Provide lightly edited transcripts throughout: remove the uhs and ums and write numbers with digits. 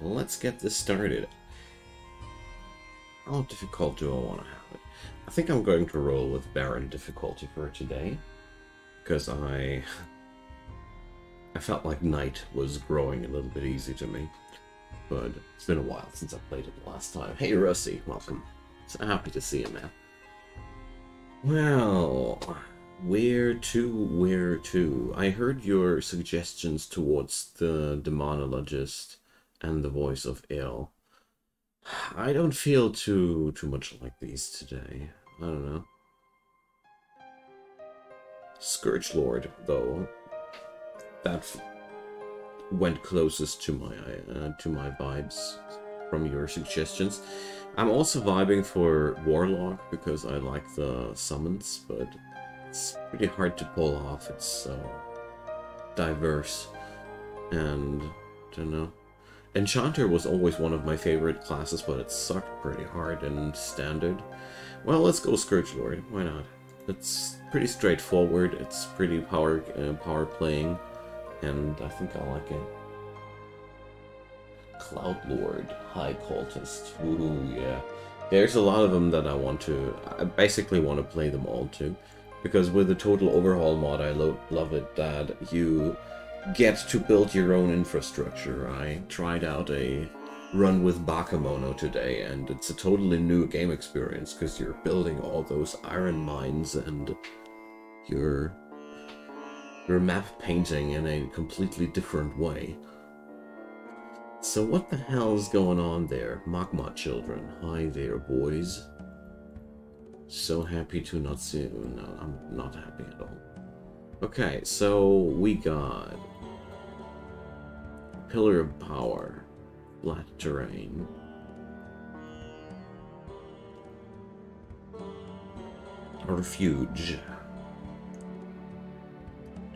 Let's get this started. How difficult do I want to have it? I think I'm going to roll with Baron difficulty for today, because I felt like Knight was growing a little bit easy to me, but it's been a while since I played it the last time. Hey Rusty, welcome. So happy to see you, man. Well, where to? I heard your suggestions towards the Demonologist and the Voice of Ill. I don't feel too much like these today. I don't know. Scourge Lord, though, that went closest to my vibes from your suggestions. I'm also vibing for Warlock because I like the summons, but it's pretty hard to pull off. It's so diverse, and I don't know. Enchanter was always one of my favorite classes, but it sucked pretty hard in Standard. Well, let's go Scourge Lord. Why not? It's pretty straightforward. It's pretty power playing, and I think I like it. Cloud Lord, High Cultist. Ooh, yeah. There's a lot of them that I want to. I basically want to play them all too, because with the Total Overhaul mod, I love it that you get to build your own infrastructure. I tried out a run with Bakamono today, and it's a totally new game experience because you're building all those iron mines and your map painting in a completely different way. So what the hell is going on there? Magma children. Hi there, boys. So happy to not see you. No, I'm not happy at all. Okay, so we got Pillar of Power, flat terrain. Refuge.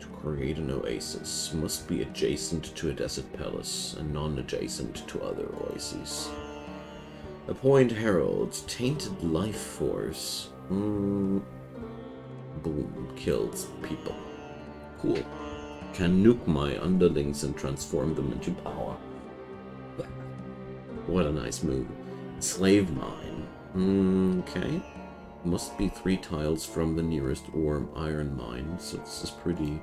To create an oasis must be adjacent to a desert palace and non-adjacent to other oases. Appoint Herald, tainted life force. Boom, kills people. Cool. Can nuke my underlings and transform them into power. What a nice move. Slave Mine. Okay. Must be 3 tiles from the nearest warm iron mine, so this is pretty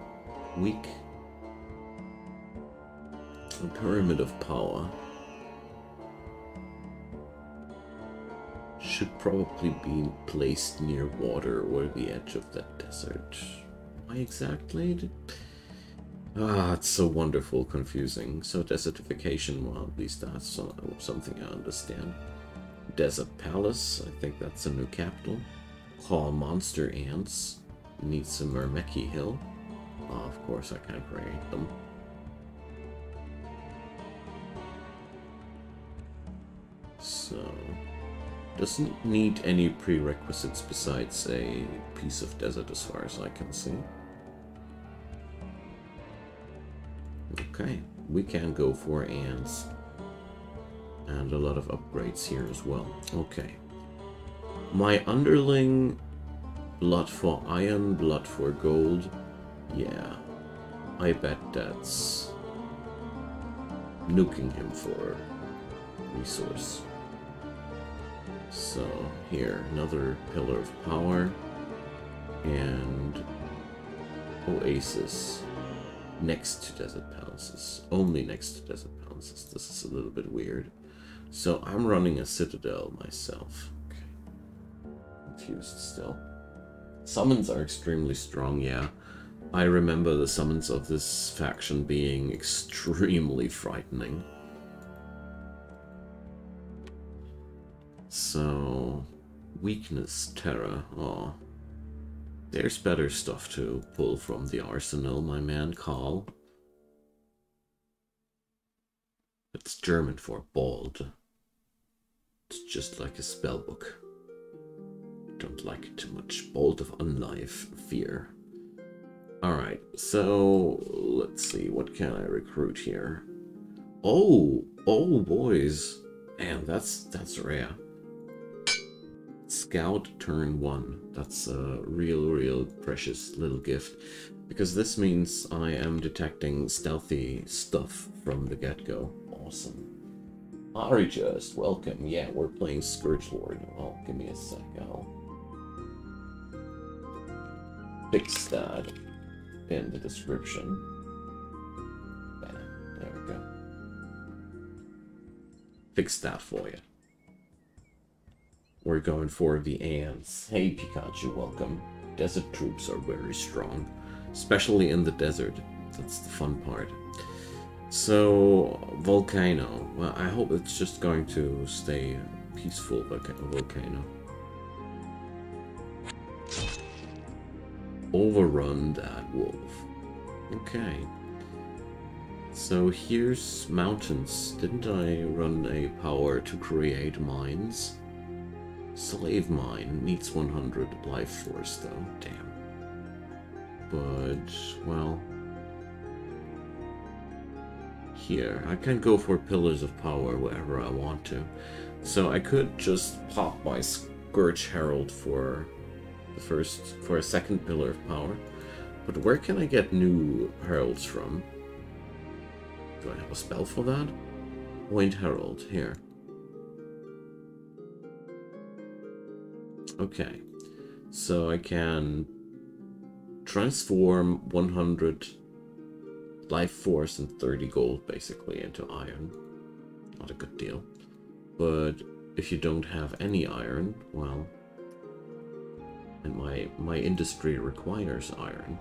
weak. A Pyramid of Power. Should probably be placed near water or the edge of that desert. Why exactly? Ah, it's so wonderful, confusing. So desertification, well, at least that's something I understand. Desert Palace, I think that's a new capital. Call monster ants. Need some Myrmecki Hill. Oh, of course I can create them. So doesn't need any prerequisites besides a piece of desert as far as I can see. Okay, we can go for ants. And a lot of upgrades here as well. Okay. My underling, blood for iron, blood for gold. Yeah, I bet that's nuking him for resource. So here, another Pillar of Power and Oasis next to Desert Palaces. Only next to Desert Palaces. This is a little bit weird. So I'm running a Citadel myself. Okay. Confused still. Summons are extremely strong, yeah. I remember the summons of this faction being extremely frightening. So, weakness, terror, oh. There's better stuff to pull from the arsenal, my man, Carl. It's German for bald. It's just like a spellbook. Don't like it too much. Bolt of Unlife, fear. Alright, so let's see, what can I recruit here? Oh boys. Man, that's rare. Scout turn 1. That's a real precious little gift. because this means I am detecting stealthy stuff from the get-go. Awesome. Ari just, welcome. Yeah, we're playing Scourge Lord. Oh, give me a sec, I'll fix that in the description. Bam, there we go. Fix that for you. We're going for the ants. Hey, Pikachu, welcome. Desert troops are very strong, especially in the desert. That's the fun part. So, volcano. Well, I hope it's just going to stay a peaceful volcano. Overrun that wolf. Okay. So here's mountains. Didn't I run a power to create mines? Slave mine needs 100 life force though. Damn. But, well... here, I can go for Pillars of Power wherever I want to. So I could just pop my Scourge Herald for the second Pillar of Power. But where can I get new heralds from? Do I have a spell for that? Point Herald, here. Okay, so I can transform 100 life force and 30 gold basically into iron. Not a good deal. But if you don't have any iron, well, and my industry requires iron.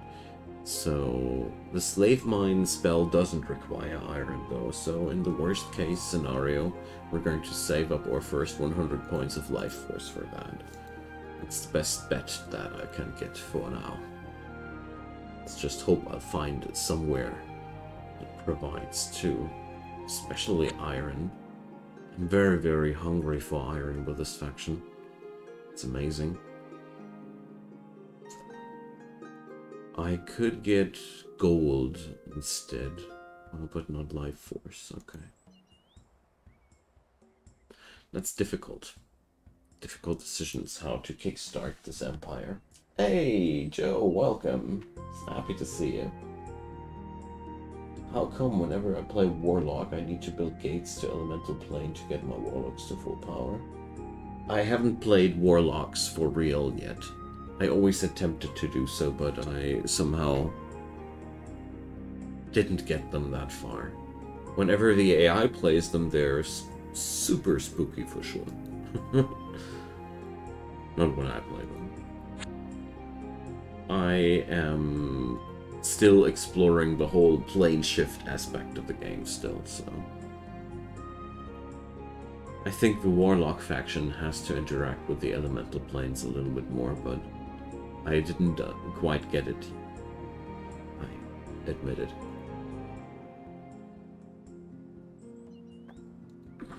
So the slave mine spell doesn't require iron though, so in the worst case scenario, we're going to save up our first 100 points of life force for that. It's the best bet that I can get for now. Let's just hope I'll find it somewhere that provides too, especially iron. I'm very, very hungry for iron with this faction. It's amazing. I could get gold instead, oh, but not life force, okay. That's difficult. Difficult decisions how to kickstart this empire. Hey, Joe, welcome. Happy to see you. How come whenever I play Warlock, I need to build gates to Elemental Plane to get my Warlocks to full power? I haven't played Warlocks for real yet. I always attempted to do so, but I somehow didn't get them that far. Whenever the AI plays them, they're super spooky for sure. Not when I play them. I am still exploring the whole plane shift aspect of the game still, so... I think the Warlock faction has to interact with the Elemental Planes a little bit more, but I didn't quite get it. I admit it.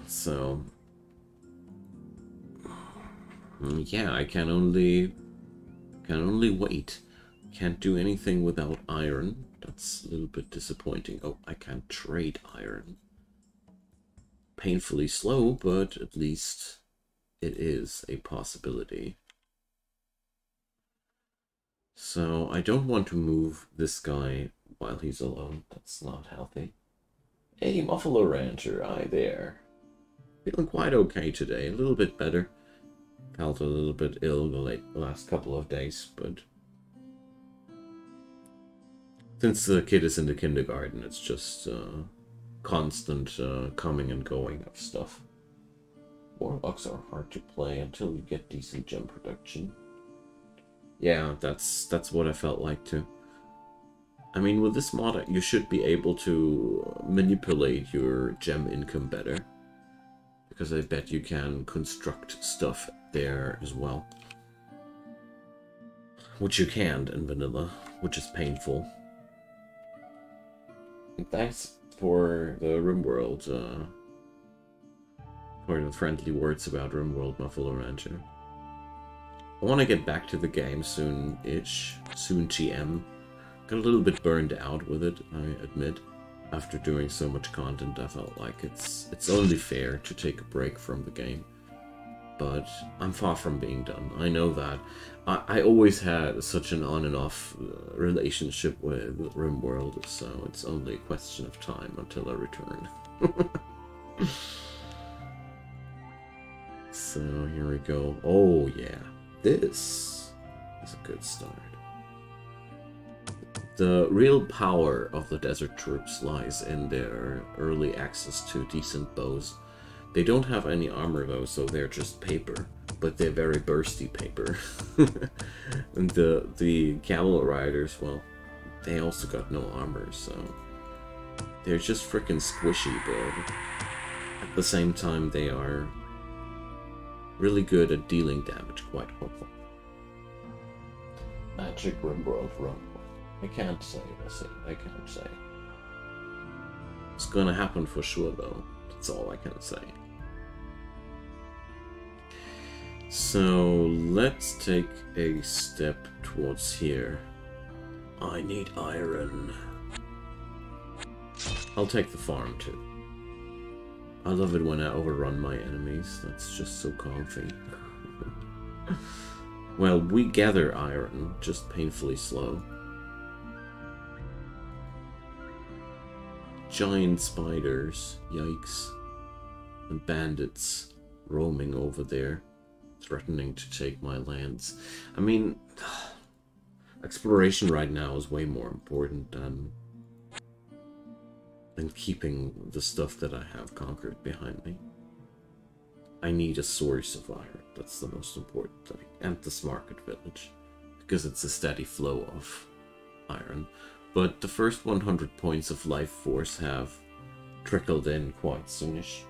So... yeah, I can only wait. Can't do anything without iron. That's a little bit disappointing. Oh, I can't trade iron. Painfully slow, but at least it is a possibility. So I don't want to move this guy while he's alone. That's not healthy. Hey, Muffalo Rancher, hi there. Feeling quite okay today, a little bit better. Felt a little bit ill the last couple of days, but since the kid is in the kindergarten, it's just constant coming and going of stuff. Warlocks are hard to play until you get decent gem production. Yeah, that's what I felt like too. I mean, with this mod, you should be able to manipulate your gem income better, because I bet you can construct stuff there as well. Which you can't in vanilla, which is painful. Thanks for the RimWorld, for the friendly words about RimWorld, Muffalo Rancher. I want to get back to the game soon-ish, soon GM. Got a little bit burned out with it, I admit. After doing so much content, I felt like it's only fair to take a break from the game. but I'm far from being done. I know that. I always had such an on and off relationship with RimWorld, so it's only a question of time until I return. So here we go. Oh yeah, this is a good start. The real power of the desert troops lies in their early access to decent bows. They don't have any armor though, so they're just paper, but they're very bursty paper. And the camel riders, well, they also got no armor, so they're just freaking squishy, but at the same time they are really good at dealing damage quite well. Magic RimWorld run. I can't say, I can't say. It's gonna happen for sure though, that's all I can say. So let's take a step towards here. I need iron. I'll take the farm too. I love it when I overrun my enemies, that's just so comfy. Well, we gather iron, just painfully slow. Giant spiders, yikes, and bandits roaming over there, threatening to take my lands. I mean, exploration right now is way more important than keeping the stuff that I have conquered behind me. I need a source of iron, that's the most important thing, and this market village, because it's a steady flow of iron. But the first 100 points of life force have trickled in quite soonish.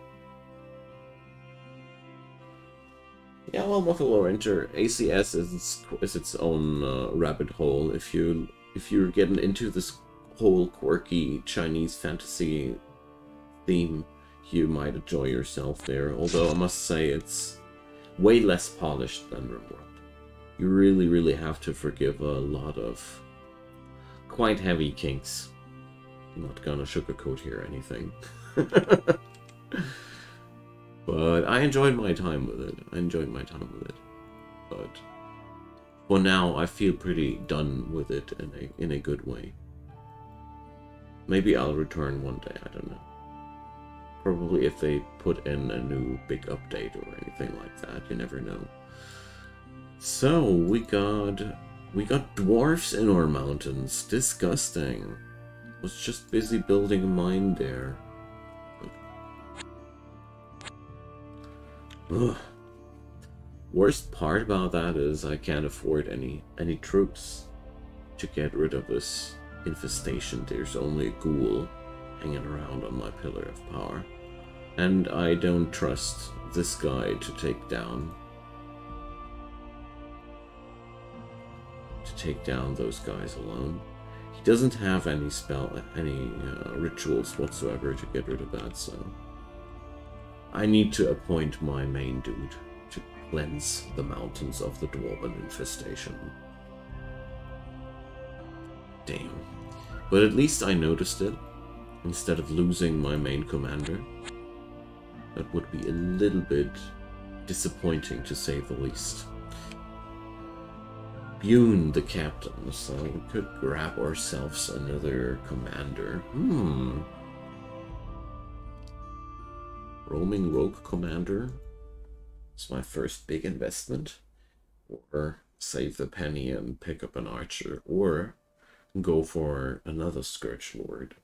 Yeah, well, Mother Lore Enter ACS is its own rabbit hole. If you're getting into this whole quirky Chinese fantasy theme, you might enjoy yourself there. Although I must say it's way less polished than RimWorld. You really, really have to forgive a lot of quite heavy kinks. I'm not gonna sugarcoat here anything. But I enjoyed my time with it. But for now I feel pretty done with it in a good way. Maybe I'll return one day, I don't know. Probably if they put in a new big update or anything like that, you never know. So we got dwarfs in our mountains. Disgusting. I was just busy building a mine there. Ugh. Worst part about that is I can't afford any troops to get rid of this infestation. There's only a ghoul hanging around on my Pillar of Power. And I don't trust this guy to take down those guys alone. He doesn't have any spell, any rituals whatsoever to get rid of that, so I need to appoint my main dude to cleanse the mountains of the dwarven infestation. Damn. But at least I noticed it, instead of losing my main commander. That would be a little bit disappointing, to say the least. Yoon the captain, so we could grab ourselves another commander. Roaming rogue commander is my first big investment, or save the penny and pick up an archer, or go for another Scourge Lord.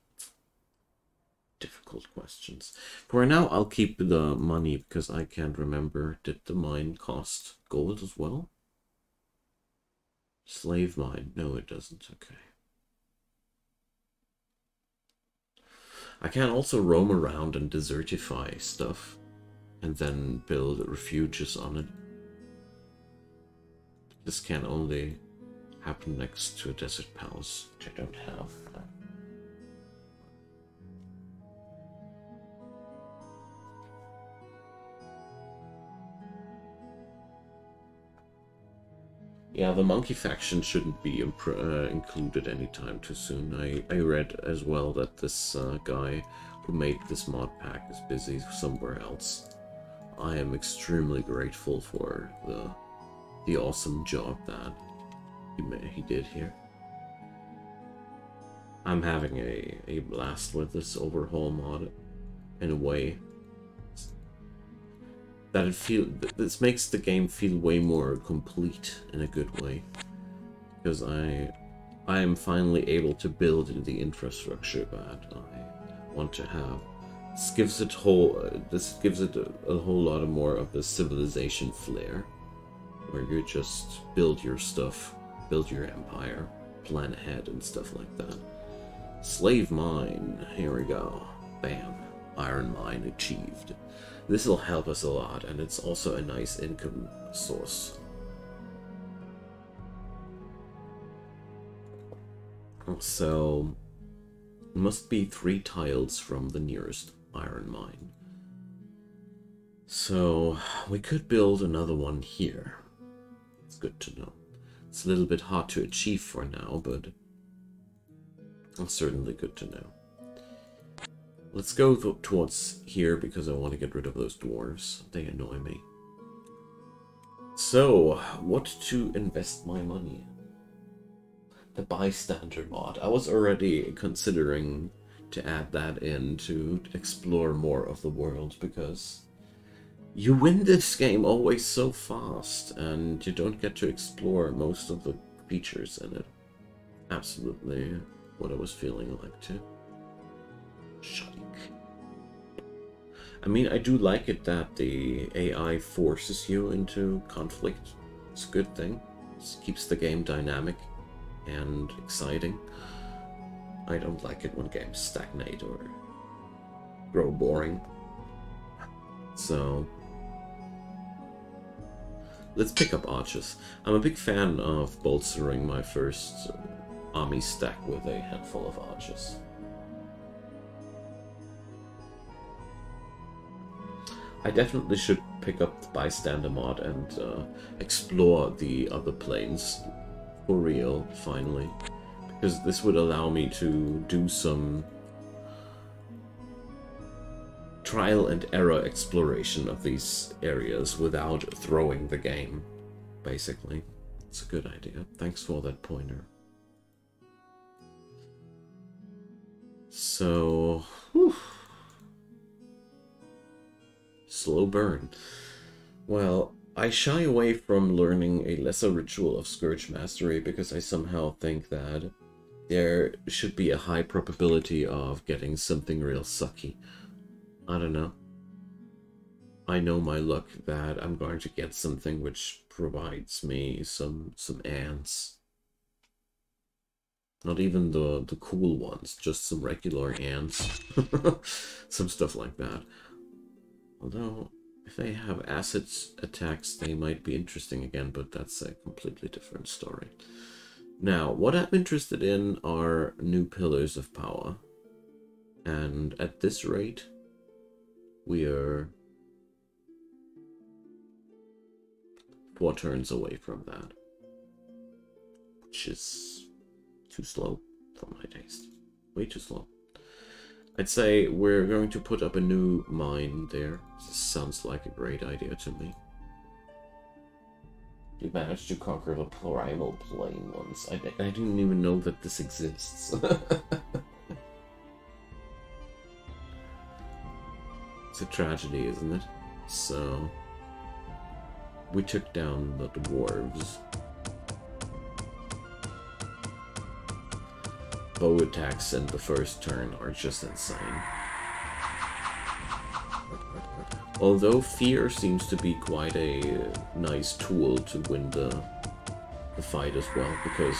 Difficult questions. For now I'll keep the money because I can't remember. Did the mine cost gold as well? Slave Mine. No, it doesn't. Okay. I can also roam around and desertify stuff and then build refuges on it. This can only happen next to a Desert Palace, which I don't have. Yeah, the monkey faction shouldn't be included anytime too soon. I read as well that this guy who made this mod pack is busy somewhere else I am extremely grateful for the awesome job that he did here. I'm having a blast with this overhaul mod in a way that this makes the game feel way more complete in a good way, because I am finally able to build the infrastructure that I want to have. This gives it a whole lot of more of the civilization flair, where you just build your stuff, build your empire, plan ahead and stuff like that. Slave Mine, here we go, bam, Iron Mine achieved. This will help us a lot, and it's also a nice income source. So, it must be 3 tiles from the nearest iron mine. So, we could build another one here. It's good to know. It's a little bit hard to achieve for now, but it's certainly good to know. Let's go towards here, because I want to get rid of those dwarves. They annoy me. So, what to invest my money in? The Bystander mod. I was already considering to add that in to explore more of the world, because you win this game always so fast and you don't get to explore most of the features in it. Absolutely what I was feeling like too. Shike. I mean, I do like it that the AI forces you into conflict. It's a good thing. It keeps the game dynamic and exciting. I don't like it when games stagnate or grow boring. So let's pick up archers. I'm a big fan of bolstering my first army stack with a handful of archers. I definitely should pick up the Bystander mod and explore the other planes for real, finally, because this would allow me to do some trial and error exploration of these areas without throwing the game, basically. It's a good idea. Thanks for that pointer. So, whew. Slow burn. Well, I shy away from learning a lesser ritual of Scourge Mastery because I somehow think that there should be a high probability of getting something real sucky. I don't know. I know my luck that I'm going to get something which provides me some ants. Not even the cool ones, just some regular ants. Some stuff like that. Although, if they have acid attacks, they might be interesting again, but that's a completely different story. Now, what I'm interested in are new pillars of power. And at this rate, we are 4 turns away from that, which is too slow for my taste. Way too slow. I'd say we're going to put up a new mine there. This sounds like a great idea to me. You managed to conquer the primal plane once. I didn't even know that this exists. It's a tragedy, isn't it? So, we took down the dwarves. Bow attacks in the first turn are just insane. Although fear seems to be quite a nice tool to win the fight as well, because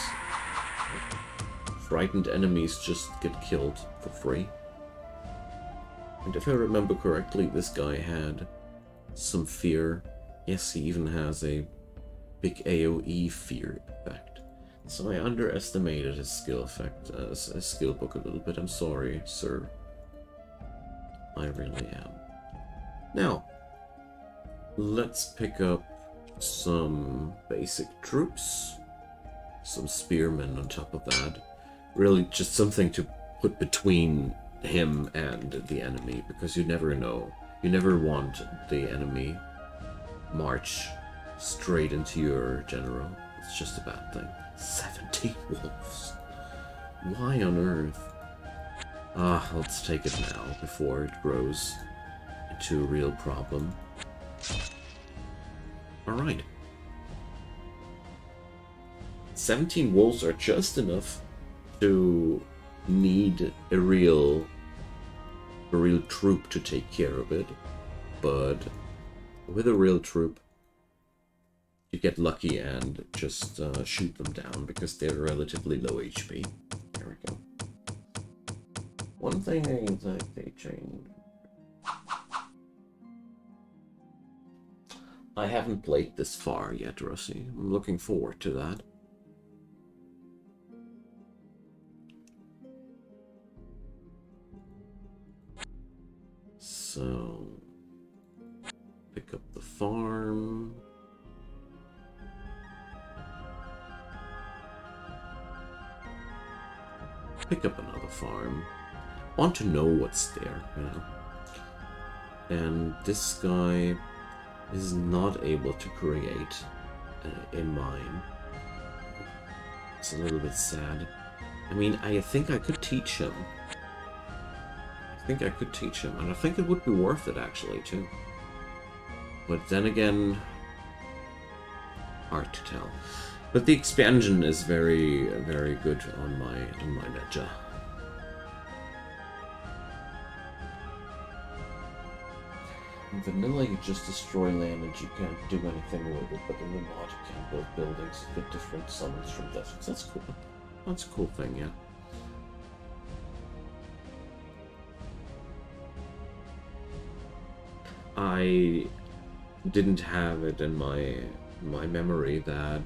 frightened enemies just get killed for free. And if I remember correctly, this guy had some fear. Yes, he even has a big AoE fear effect. So I underestimated his skill effect, his skill book a little bit. I'm sorry, sir. I really am. Now, let's pick up some basic troops. Some spearmen on top of that. Really just something to put between him and the enemy, because you never know You never want the enemy march straight into your general. It's just a bad thing. 17 wolves. Why on earth? Ah, let's take it now before it grows into a real problem. Alright. 17 wolves are just enough to need a real troop to take care of it, but with a real troop you get lucky and just shoot them down because they're relatively low HP. There we go. One thing I think they changed. I haven't played this far yet, Russi. I'm looking forward to that. So, pick up the farm. Pick up another farm. Want to know what's there, you know. And this guy is not able to create a mine. It's a little bit sad. I mean, I think I could teach him. And I think it would be worth it, actually, too. But then again, hard to tell. But the expansion is very, very good on my ledger. In vanilla, you just destroy land and you can't do anything with it. But in the mod, you can build buildings with different summons from deserts. That's cool. That's a cool thing, yeah. I didn't have it in my memory that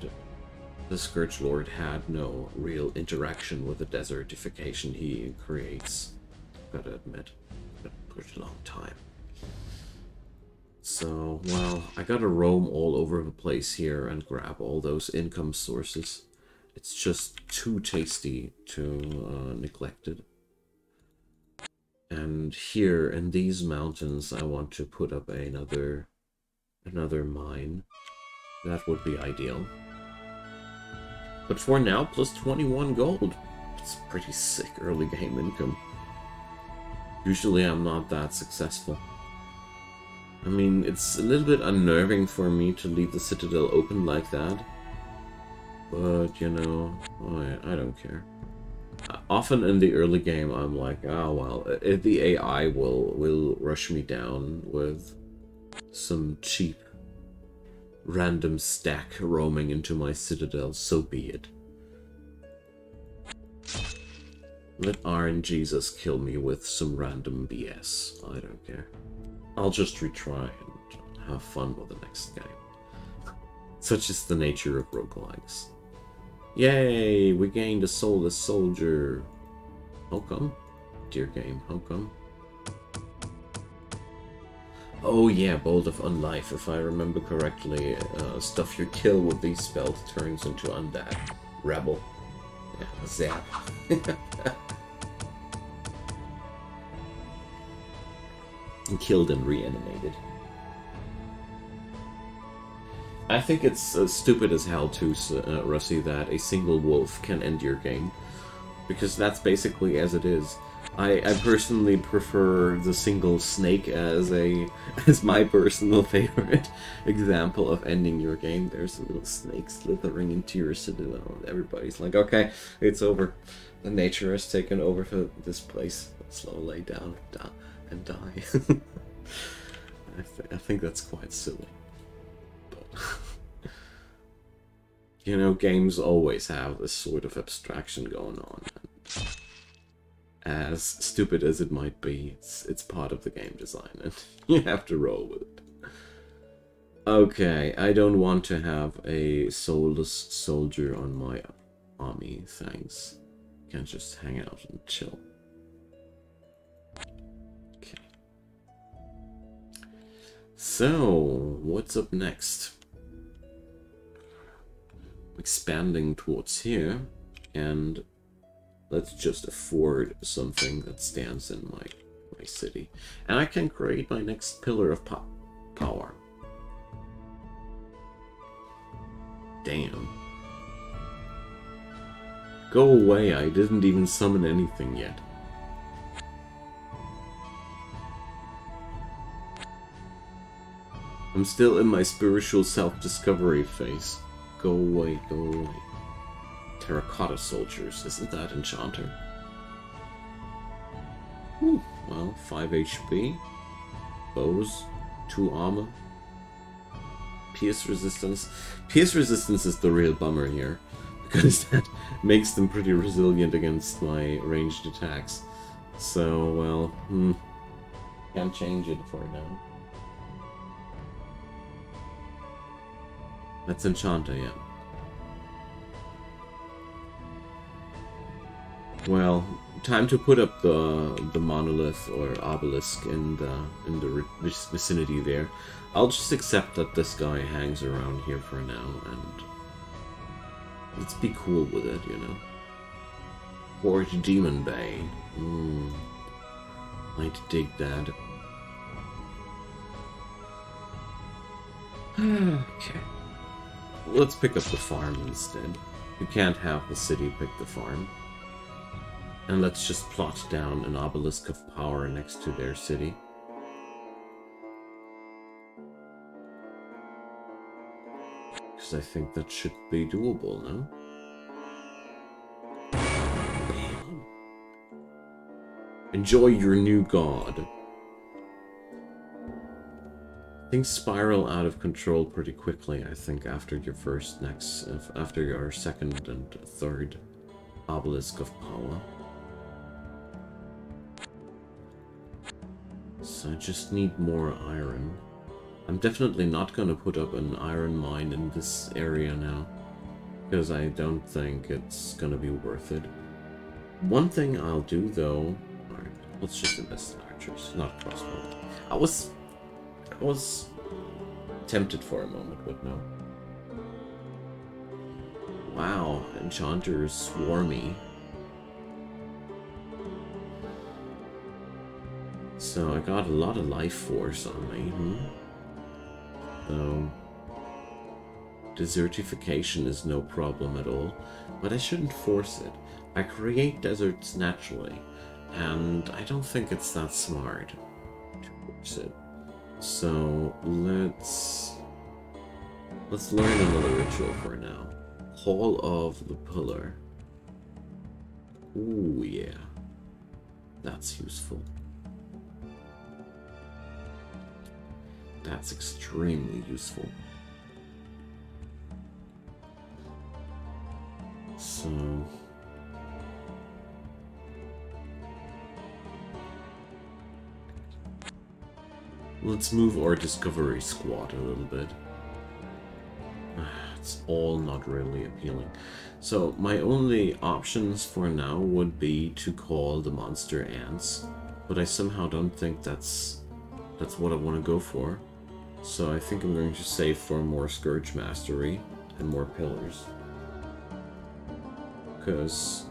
the Scourge Lord had no real interaction with the desertification he creates. Gotta admit, that took a long time. So, well, I gotta roam all over the place here and grab all those income sources. It's just too tasty to neglect it. And here in these mountains, I want to put up another mine. That would be ideal. But for now, plus 21 gold. It's pretty sick early game income. Usually I'm not that successful. I mean, it's a little bit unnerving for me to leave the Citadel open like that. But, you know, I don't care. Often in the early game, I'm like, oh, well, the AI will rush me down with some cheap random stack roaming into my Citadel, so be it. Let RNGesus kill me with some random BS. I don't care. I'll just retry and have fun with the next game. Such is the nature of roguelikes. Yay! We gained a soulless soldier. How come? Dear game, how come? Oh yeah, Bolt of Unlife. If I remember correctly, stuff you kill with these spells turns into undead. Rebel. Yeah, zap. And killed and reanimated. I think it's stupid as hell to Russi, that a single wolf can end your game, because that's basically as it is. I personally prefer the single snake as my personal favorite example of ending your game. There's a little snake slithering into your Citadel, and everybody's like, okay, it's over. The nature has taken over for this place. Let's all lay down and die. I think that's quite silly. You know, games always have this sort of abstraction going on. As stupid as it might be, it's part of the game design, and you have to roll with it. Okay, I don't want to have a soulless soldier on my army, thanks. Can just hang out and chill. Okay. So, what's up next? Expanding towards here, and let's just afford something that stands in my my city. And I can create my next Pillar of Power. Damn. Go away, I didn't even summon anything yet. I'm still in my spiritual self-discovery phase. Go away, go away. Terracotta Soldiers, isn't that Enchanter? Whew, well, 5 HP, bows, 2 armor, pierce resistance. Pierce resistance is the real bummer here, because that makes them pretty resilient against my ranged attacks. So, well, can't change it for now. That's Enchanter, yeah. Well, time to put up the monolith or obelisk in the vicinity there. I'll just accept that this guy hangs around here for now, and let's be cool with it, you know. Forge Demon Bane. Might dig that. Okay. Let's pick up the farm instead. You can't have the city pick the farm. And let's just plot down an obelisk of power next to their city. Because I think that should be doable, no? Damn. Enjoy your new god. Things spiral out of control pretty quickly, I think, after your second and third obelisk of power. So I just need more iron. I'm definitely not going to put up an iron mine in this area now, because I don't think it's going to be worth it. One thing I'll do, though... Alright, let's just invest in archers, not crossbow. I was tempted for a moment, but no. Wow, Enchanter is swarmy. So I got a lot of life force on me. So desertification is no problem at all, but I shouldn't force it. I create deserts naturally, and I don't think it's that smart to force it. So let's learn another ritual for now. Hall of the Pillar. Ooh, yeah. That's useful. That's extremely useful. So let's move our discovery squad a little bit. It's all not really appealing. So my only options for now would be to call the monster ants, but I somehow don't think that's what I want to go for. So I think I'm going to save for more Scourge Mastery and more Pillars. Because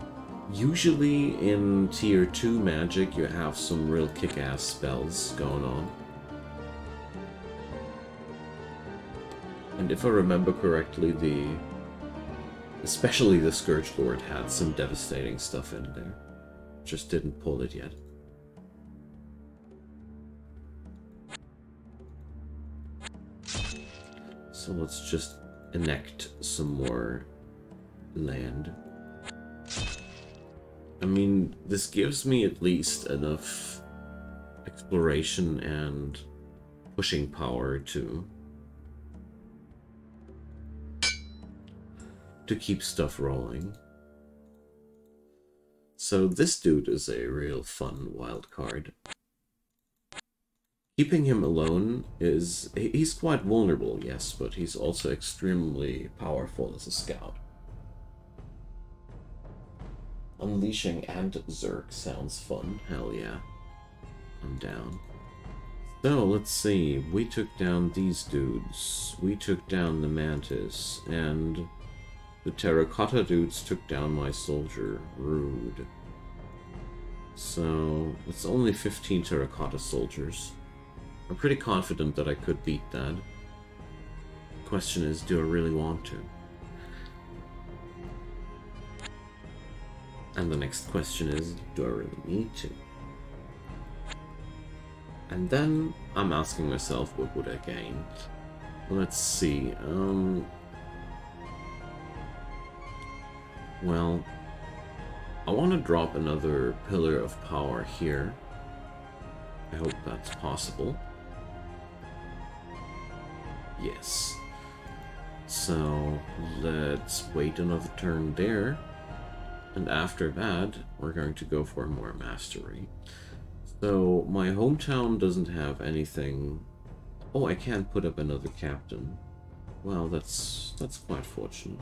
usually in Tier 2 Magic you have some real kick-ass spells going on. And if I remember correctly, especially the Scourge Lord had some devastating stuff in there. Just didn't pull it yet. So let's just enact some more land. I mean, this gives me at least enough exploration and pushing power to keep stuff rolling. So this dude is a real fun wild card. Keeping him alone is... he's quite vulnerable, yes, but he's also extremely powerful as a scout. Unleashing Ant Zerg sounds fun. Hell yeah. I'm down. So, let's see. We took down these dudes. We took down the Mantis, and the Terracotta dudes took down my soldier. Rude. So it's only 15 Terracotta Soldiers. I'm pretty confident that I could beat that. Question is, do I really want to? And the next question is, do I really need to? And then I'm asking myself, what would I gain? Let's see, well, I want to drop another Pillar of Power here. I hope that's possible. Yes. So, let's wait another turn there. And after that, we're going to go for more mastery. So, my hometown doesn't have anything... Oh, I can't put up another captain. Wow, that's quite fortunate.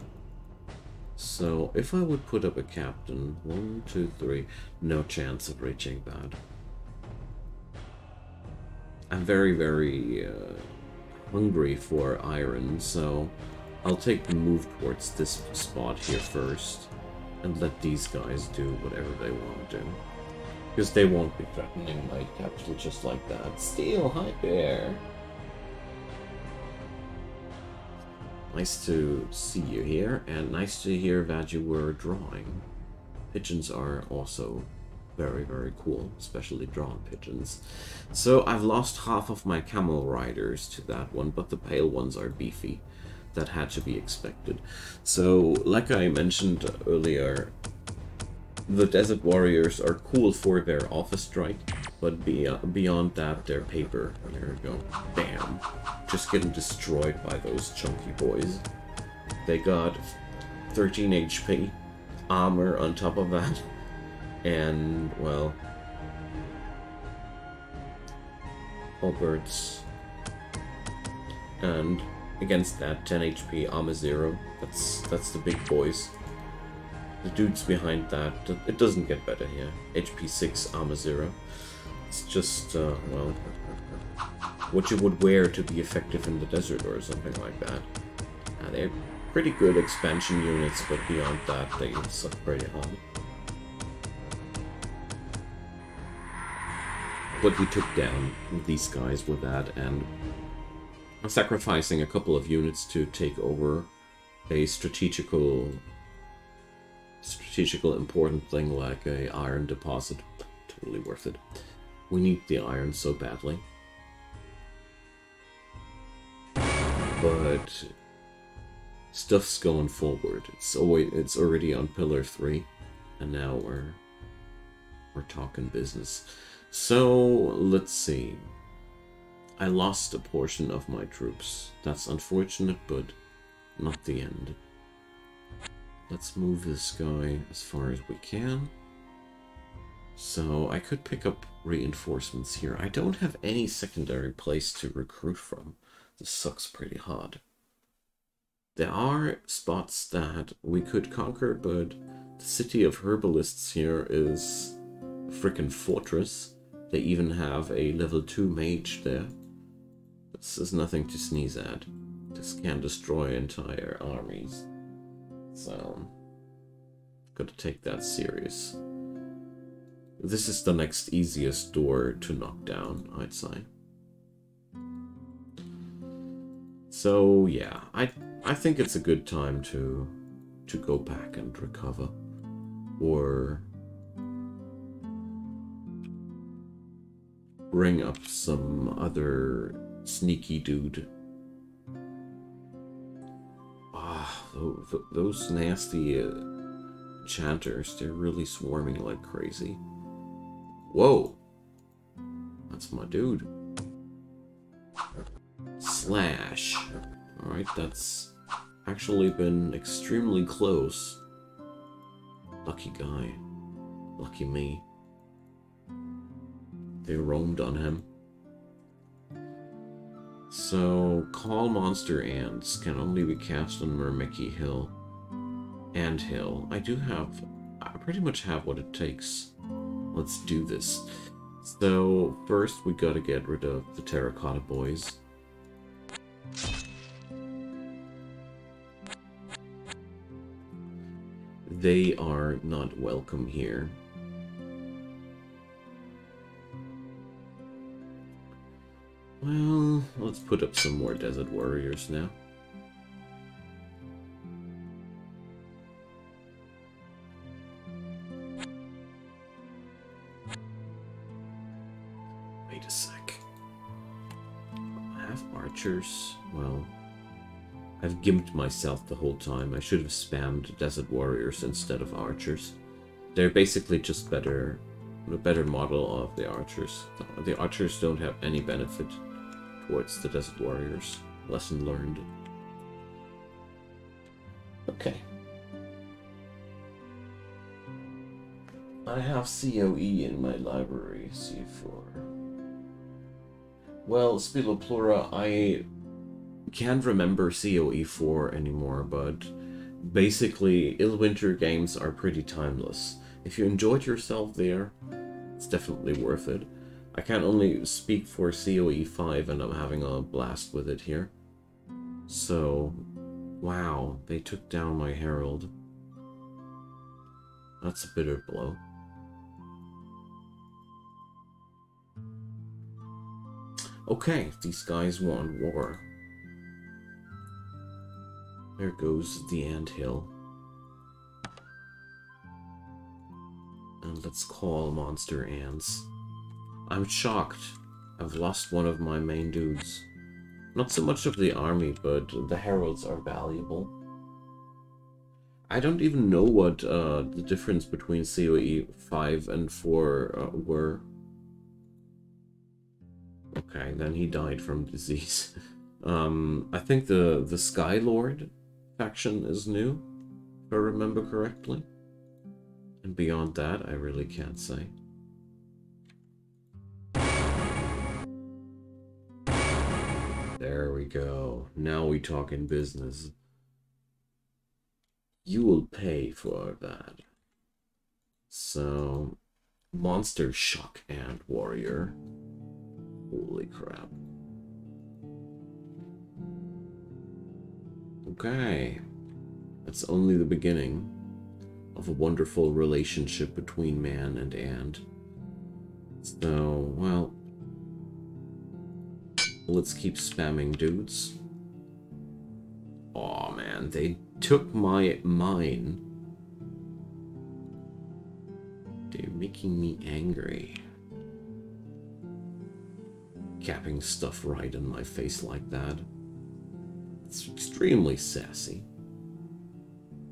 So, if I would put up a captain... 1, 2, 3... No chance of reaching that. I'm very, very hungry for iron, so... I'll take the move towards this spot here first. And let these guys do whatever they want to do. Because they won't be threatening my capital just like that. Steal, hi there! Nice to see you here, and nice to hear that you were drawing. Pigeons are also very, very cool, especially drawn pigeons. So I've lost half of my camel riders to that one, but the pale ones are beefy. That had to be expected. So, like I mentioned earlier, the Desert Warriors are cool for their office strike, but beyond that, they're paper. There we go. Bam. Just getting destroyed by those chunky boys. They got 13 HP, armor on top of that, and, well... Alberts. And... Against that, 10 HP, armor 0. That's the big boys. The dudes behind that, it doesn't get better here. HP 6, armor 0. It's just, well, what you would wear to be effective in the desert or something like that. They're pretty good expansion units, but beyond that, they suck pretty hard. But we took down these guys with that, and... sacrificing a couple of units to take over a strategical important thing like an iron deposit. Totally worth it. We need the iron so badly. But stuff's going forward. It's already on Pillar 3, and now we're talking business. So let's see. I lost a portion of my troops. That's unfortunate, but not the end. Let's move this guy as far as we can. So I could pick up reinforcements here. I don't have any secondary place to recruit from. This sucks pretty hard. There are spots that we could conquer, but the city of herbalists here is a frickin' fortress. They even have a level 2 mage there. This is nothing to sneeze at. This can destroy entire armies. So, gotta take that serious. This is the next easiest door to knock down, I'd say. So yeah, I think it's a good time to go back and recover, or bring up some other sneaky dude. Ah, those nasty enchanters, they're really swarming like crazy. Whoa! That's my dude. Slash. Alright, that's actually been extremely close. Lucky guy. Lucky me. They roamed on him. So, call monster ants can only be cast on Myrmecki Hill and Hill. I pretty much have what it takes. Let's do this. So, first we gotta get rid of the Terracotta boys. They are not welcome here. Well, let's put up some more Desert Warriors now. Wait a sec. I have archers. Well, I've gimped myself the whole time. I should have spammed Desert Warriors instead of archers. They're basically just better, a better model of the archers. The archers don't have any benefit towards the Desert Warriors. Lesson learned. Okay. I have COE in my library, C4. Well, Spiloplura, I can't remember COE 4 anymore, but basically Illwinter games are pretty timeless. If you enjoyed yourself there, it's definitely worth it. I can only speak for COE 5 and I'm having a blast with it here. So, wow, they took down my Herald. That's a bitter blow. Okay, these guys want war. There goes the anthill. And let's call monster ants. I'm shocked. I've lost one of my main dudes. Not so much of the army, but the heralds are valuable. I don't even know what the difference between COE 5 and 4 were. Okay, then he died from disease. I think the Sky Lord faction is new, if I remember correctly. And beyond that, I really can't say. There we go. Now we talk in business. You will pay for that. So, Monster Shock Ant Warrior. Holy crap. Okay. That's only the beginning of a wonderful relationship between man and ant. So, well, let's keep spamming dudes. Aw, man, they took my mine. They're making me angry. Capping stuff right in my face like that. It's extremely sassy.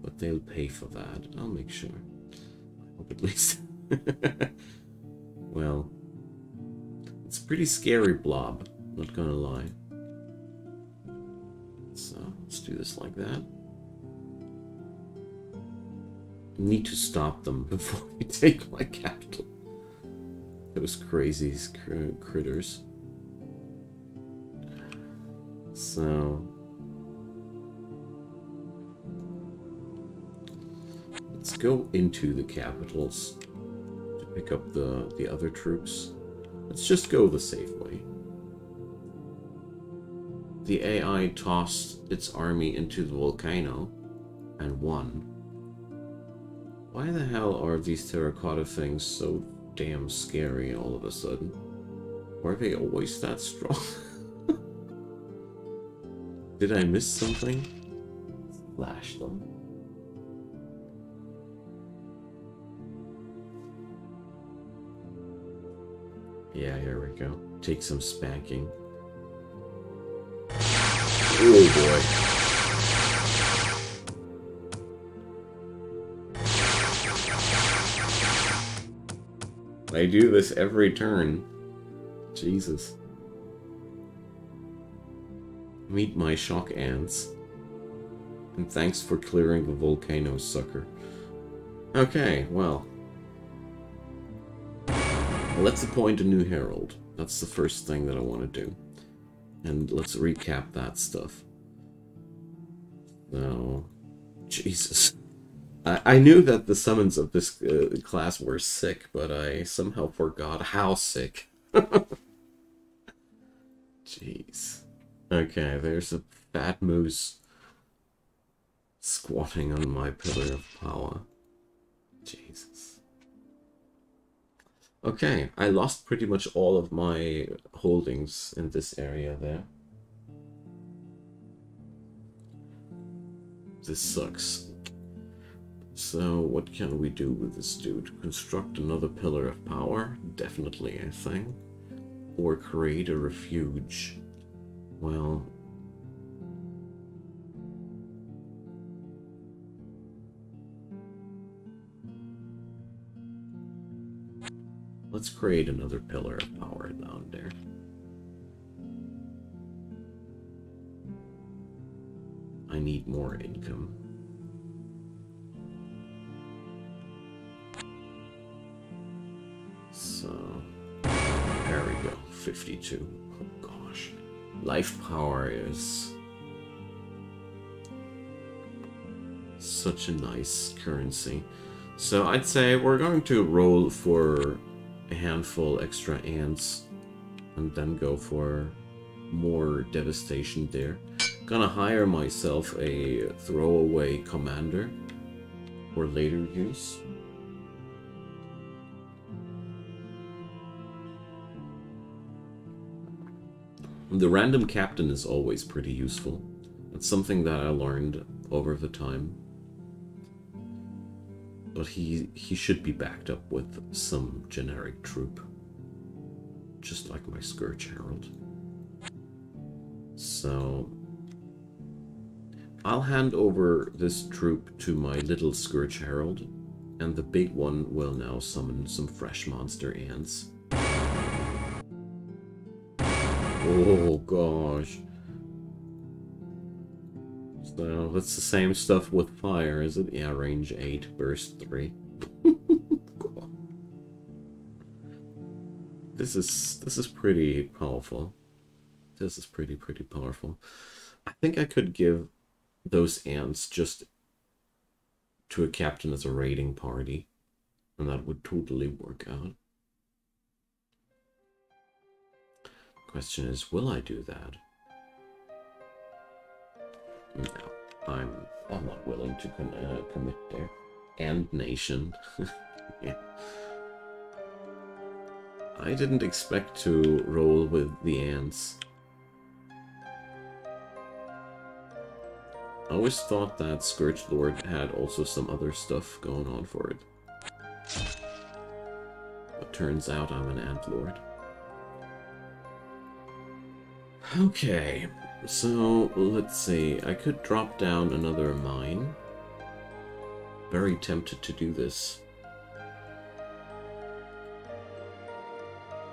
But they'll pay for that. I'll make sure. I hope at least. Well, it's a pretty scary blob, not gonna lie. So, let's do this like that. Need to stop them before they take my capital. Those crazy critters. So, let's go into the capitals to pick up the other troops. Let's just go the safe way. The AI tossed its army into the volcano and won. Why the hell are these terracotta things so damn scary all of a sudden? Are they always that strong? Did I miss something? Slash them. Yeah, here we go. Take some spanking. Oh boy. I do this every turn. Jesus. Meet my shock ants. And thanks for clearing the volcano, sucker. Okay, well. Let's appoint a new herald. That's the first thing that I want to do. And let's recap that stuff. No. Jesus. I knew that the summons of this class were sick, but I somehow forgot how sick. Jeez. Okay, there's a fat moose squatting on my pillar of power. Jesus. Okay, I lost pretty much all of my holdings in this area there. This sucks. So what can we do with this dude? Construct another Pillar of Power? Definitely a thing. Or create a refuge. Well... let's create another Pillar of Power down there. I need more income. So, there we go, 52. Oh gosh. Life power is such a nice currency. So I'd say we're going to roll for a handful extra ants and then go for more devastation there. Gonna hire myself a throwaway commander for later use. The random captain is always pretty useful. It's something that I learned over the time. But he should be backed up with some generic troop, just like my Scourge Herald. So I'll hand over this troop to my little Scourge Herald, and the big one will now summon some fresh monster ants. Oh gosh. So that's the same stuff with fire, is it? Yeah, range 8, burst 3. God. This is pretty powerful. This is pretty powerful. I think I could give those ants just to a captain as a raiding party, and that would totally work out. Question is, will I do that? No, I'm not willing to commit there. And nation. Yeah. I didn't expect to roll with the ants. I always thought that Scourge Lord had also some other stuff going on for it. But turns out I'm an Ant Lord. Okay, so let's see. I could drop down another mine. Very tempted to do this.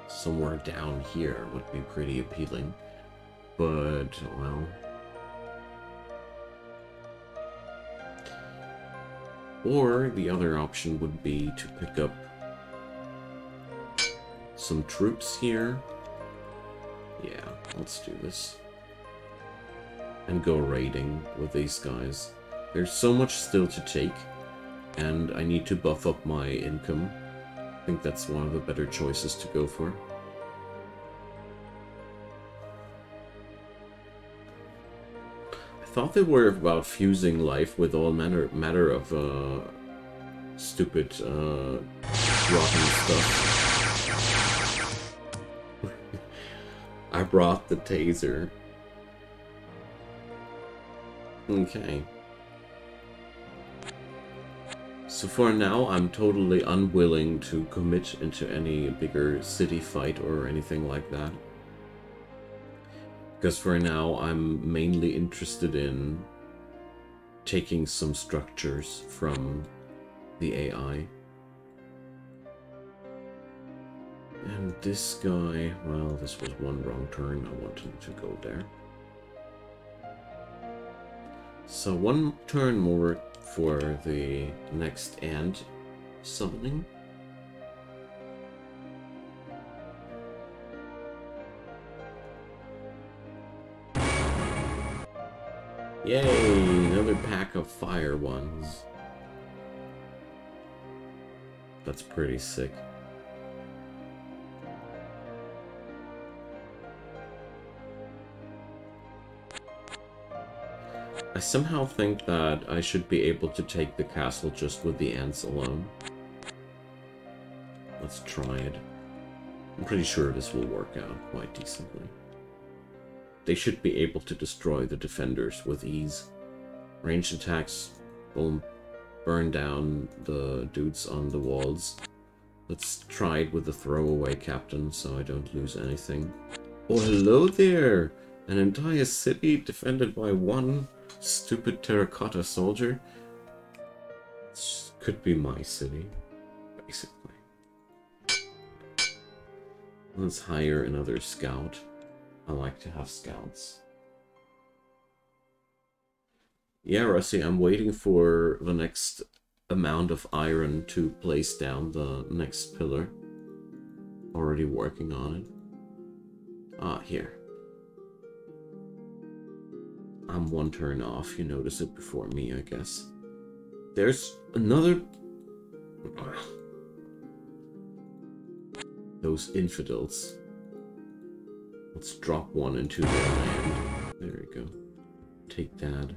Somewhere down here would be pretty appealing. But, well... or the other option would be to pick up some troops here. Yeah, let's do this. And go raiding with these guys. There's so much still to take, and I need to buff up my income. I think that's one of the better choices to go for. I thought they were about fusing life with all matter of stupid rotten stuff. I brought the taser. Okay. So for now, I'm totally unwilling to commit into any bigger city fight or anything like that. Because for now, I'm mainly interested in taking some structures from the AI. And this guy, well, this was one wrong turn. I wanted to go there. So one turn more for the next ant summoning. Yay, another pack of fire ones. That's pretty sick. I somehow think that I should be able to take the castle just with the ants alone. Let's try it. I'm pretty sure this will work out quite decently. They should be able to destroy the defenders with ease. Ranged attacks will burn down the dudes on the walls. Let's try it with the throwaway captain so I don't lose anything. Oh, hello there! An entire city defended by one stupid terracotta soldier. This could be my city, basically. Let's hire another scout. I like to have scouts. Yeah, Rusty, I'm waiting for the next amount of iron to place down the next pillar. Already working on it. Ah, here. I'm one turn off. You notice it before me, I guess. There's another... Those infidels. Let's drop one into their land. There we go. Take that.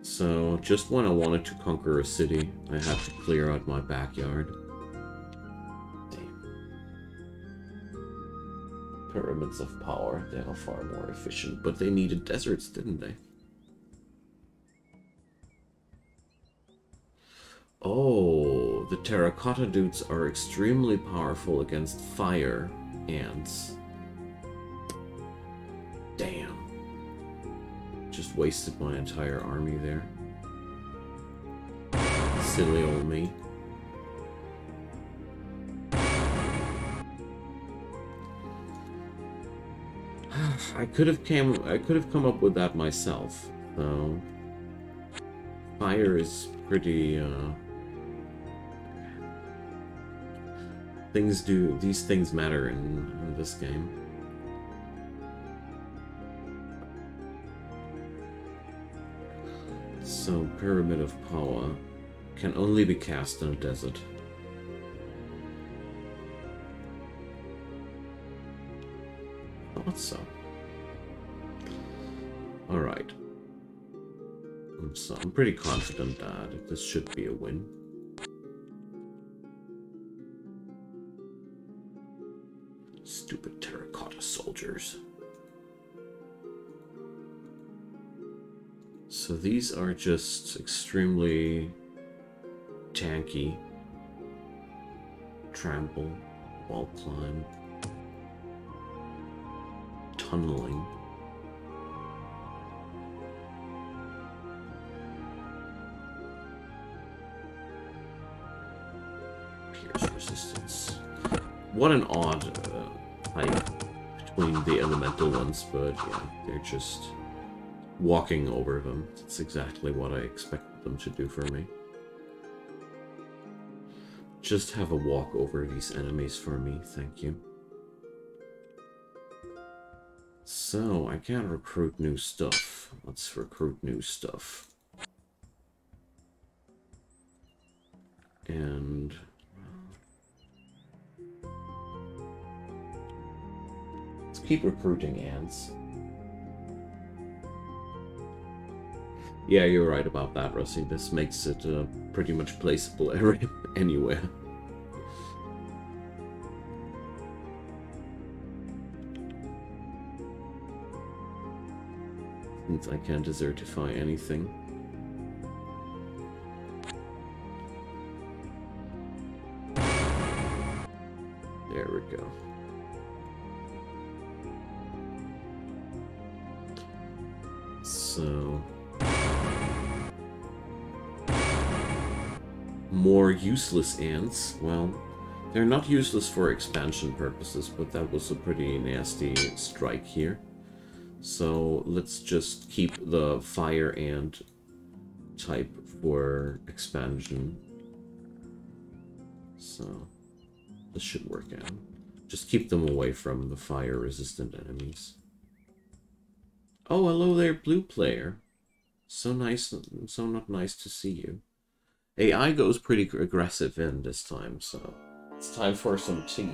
So, just when I wanted to conquer a city, I had to clear out my backyard. Damn. Pyramids of power, they are far more efficient, but they needed deserts, didn't they? Oh, the terracotta dudes are extremely powerful against fire ants. Damn. Just wasted my entire army there. Silly old me. I could have come up with that myself, though. Fire is pretty these things matter in this game. So, Pyramid of Power can only be cast in a desert. Thought so. Alright. So I'm pretty confident that this should be a win. Stupid terracotta soldiers. So these are just extremely tanky. Trample, wall climb, tunneling. Pierce resistance. What an odd fight between the elemental ones, but yeah, they're just walking over them. That's exactly what I expected them to do for me. Just have a walk over these enemies for me, thank you. So, I can't recruit new stuff. Let's recruit new stuff. And... let's keep recruiting ants. Yeah, you're right about that, Rusty. This makes it a pretty much placeable area anywhere. Since I can't desertify anything. There we go. So... more useless ants. Well, they're not useless for expansion purposes, but that was a pretty nasty strike here. So let's just keep the fire ant type for expansion. So this should work out. Just keep them away from the fire resistant enemies. Oh, hello there, blue player. So nice, so not nice to see you. AI goes pretty aggressive in this time, so it's time for some tea.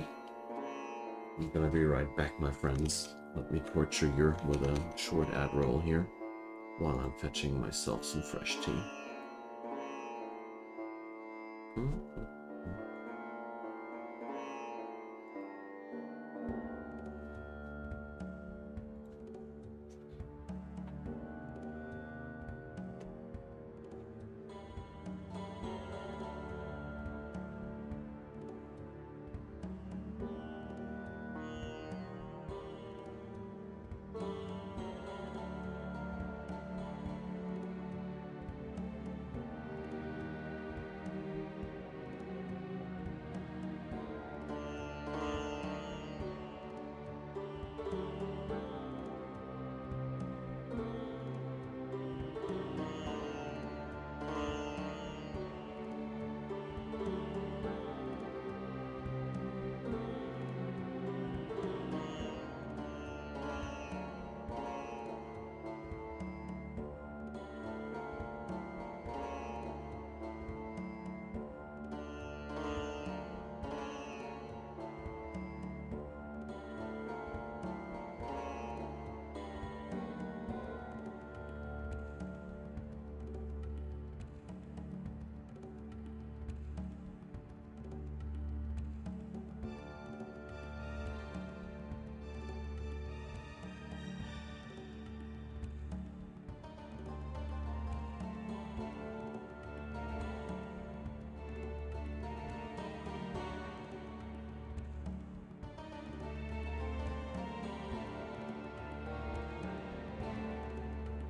I'm gonna be right back, my friends. Let me torture you with a short ad roll here while I'm fetching myself some fresh tea.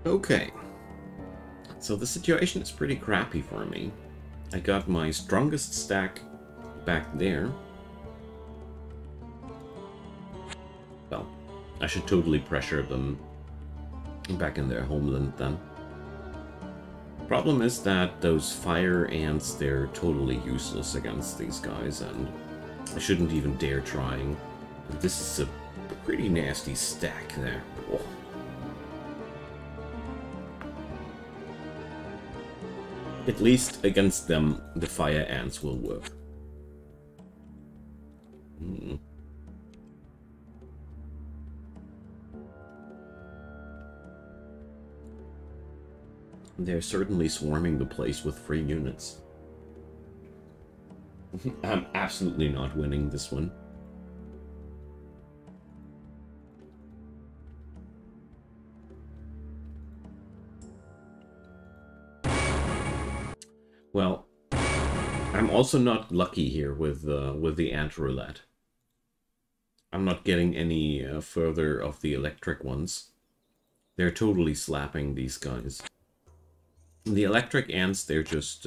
Okay, so the situation is pretty crappy for me. I got my strongest stack back there. Well, I should totally pressure them back in their homeland then. Problem is that those fire ants, they're totally useless against these guys, and I shouldn't even dare trying. This is a pretty nasty stack there. Oh. At least against them, the fire ants will work. Mm. They're certainly swarming the place with free units. I'm absolutely not winning this one. Well, I'm also not lucky here with the ant roulette. I'm not getting any further of the electric ones. They're totally slapping these guys. The electric ants, they're just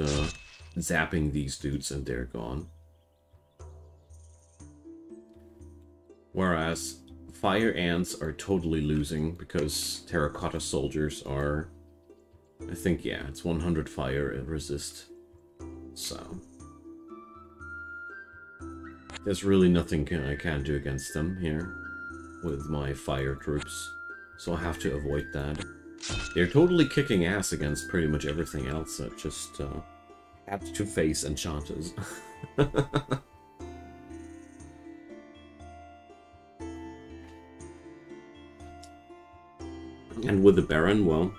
zapping these dudes and they're gone. Whereas fire ants are totally losing because terracotta soldiers are, I think, yeah, it's 100 fire and resist. So there's really nothing I can do against them here with my fire troops, so I have to avoid that. They're totally kicking ass against pretty much everything else, just apt to face enchanters. And with the Baron, well,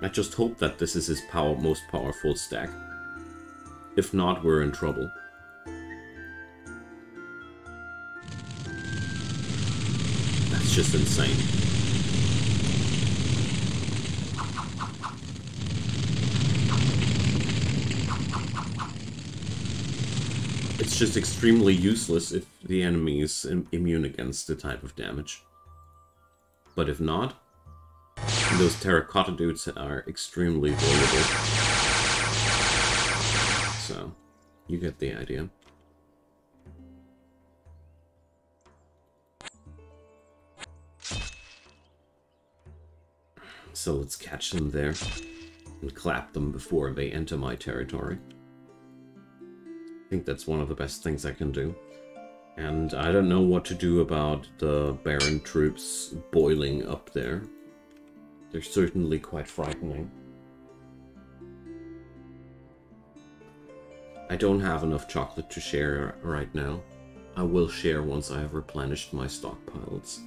I just hope that this is his most powerful stack. If not, we're in trouble. That's just insane. It's just extremely useless if the enemy is immune against the type of damage. But if not, those terracotta dudes are extremely vulnerable. So, you get the idea. So let's catch them there and clap them before they enter my territory. I think that's one of the best things I can do. And I don't know what to do about the Baron troops boiling up there. They're certainly quite frightening. I don't have enough chocolate to share right now. I will share once I have replenished my stockpiles.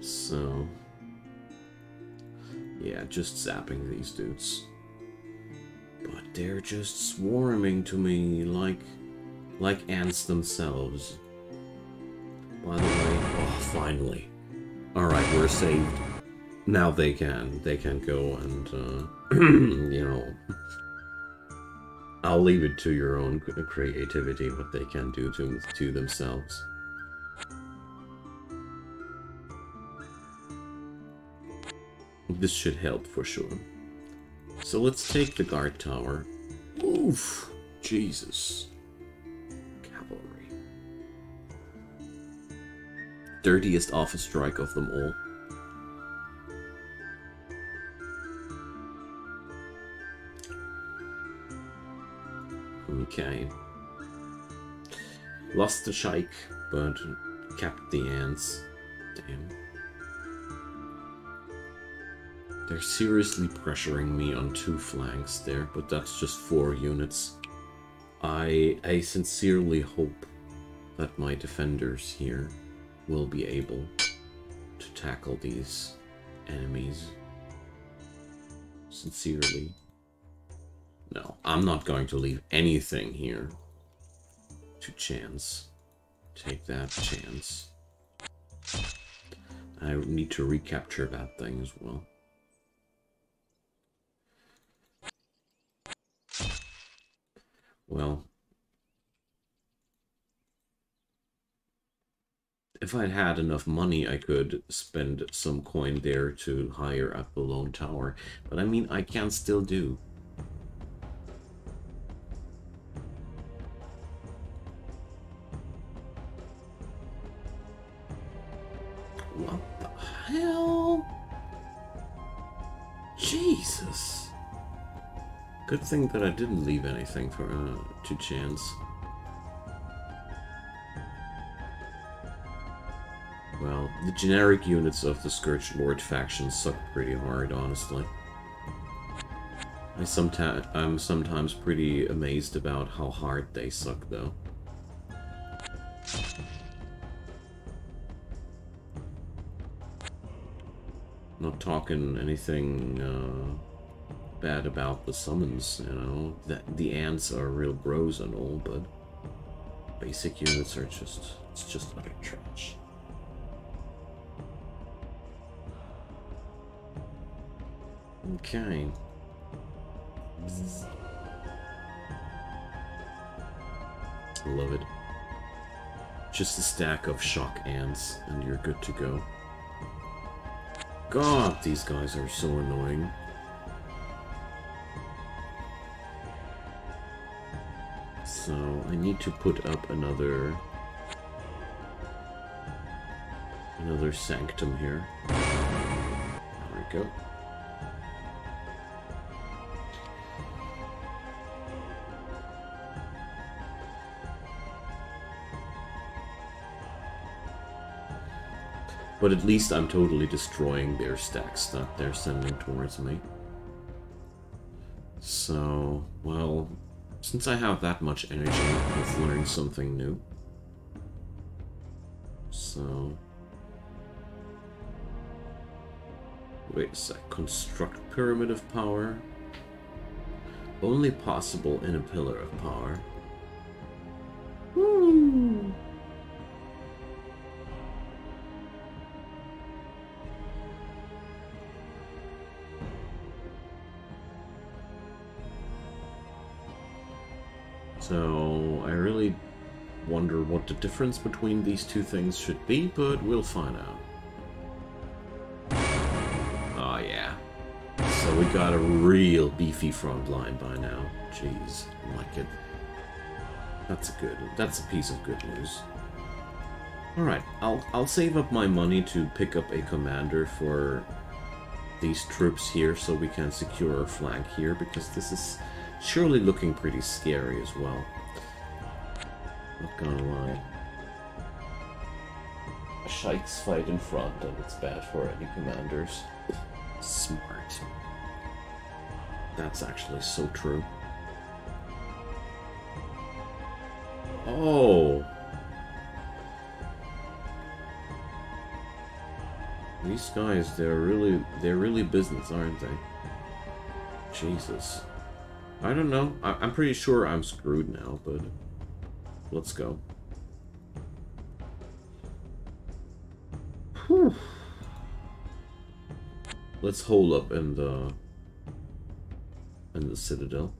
So Yeah, just zapping these dudes. But they're just swarming to me like ants themselves. By the way, oh, finally. Alright, we're saved. Now they can go and, you know, I'll leave it to your own creativity what they can do to themselves. This should help for sure. So let's take the guard tower. Oof! Jesus. Cavalry. Dirtiest office strike of them all. Okay. Lost the Sheikh, but kept the ants. Damn. They're seriously pressuring me on two flanks there, but that's just 4 units. I sincerely hope that my defenders here will be able to tackle these enemies. Sincerely. No, I'm not going to leave anything here to chance. Take that chance. I need to recapture that thing as well. Well, if I'd had enough money, I could spend some coin there to hire up the lone tower. But I mean, I can still do. What the hell? Jesus. Good thing that I didn't leave anything for to chance. Well, the generic units of the Scourge Lord faction suck pretty hard, honestly. I'm sometimes pretty amazed about how hard they suck, though. Not talking anything bad about the summons, you know, that the ants are real bros and all, but basic units are just, it's just utter trash. Okay. Love it. Just a stack of shock ants and you're good to go. God, these guys are so annoying. So I need to put up another sanctum here. There we go. But at least I'm totally destroying their stacks that they're sending towards me. So, well, since I have that much energy, I've learned something new. So... wait a sec. Construct Pyramid of Power. Only possible in a Pillar of Power. Woo! So, I really wonder what the difference between these two things should be, but we'll find out. Oh yeah. So we got a real beefy front line by now. Jeez, I like it. That's a piece of good news. Alright, I'll save up my money to pick up a commander for these troops here, so we can secure a flank here, because this is surely looking pretty scary as well. Not gonna lie. Sheikhs fight in front, and it's bad for any commanders. Smart. That's actually so true. Oh! These guys, they're really business, aren't they? Jesus. I don't know. I'm pretty sure I'm screwed now, but let's go. Whew. Let's hole up in the Citadel.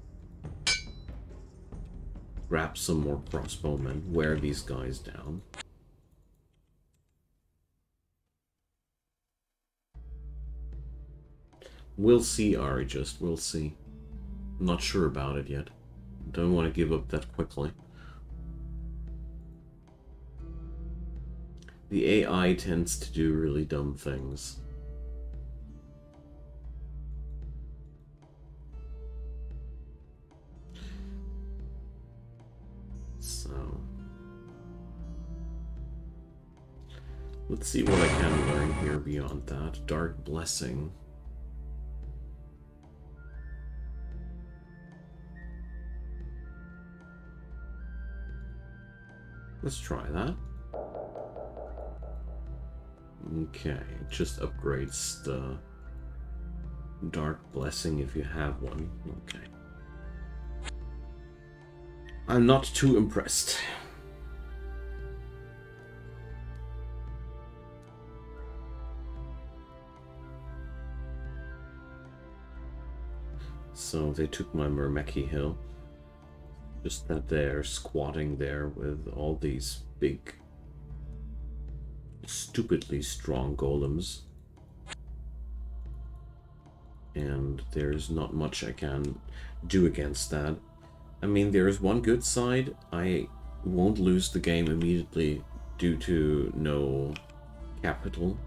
Grab some more crossbowmen. Wear these guys down. We'll see, Ari, just. We'll see. I'm not sure about it yet. Don't want to give up that quickly. The AI tends to do really dumb things. So... let's see what I can learn here beyond that. Dark Blessing. Let's try that. Okay, it just upgrades the Dark Blessing if you have one. Okay. I'm not too impressed. So they took my Myrmecki Hill. Just that they're squatting there with all these big, stupidly strong golems. And there's not much I can do against that. I mean, there is one good side. I won't lose the game immediately due to no capital.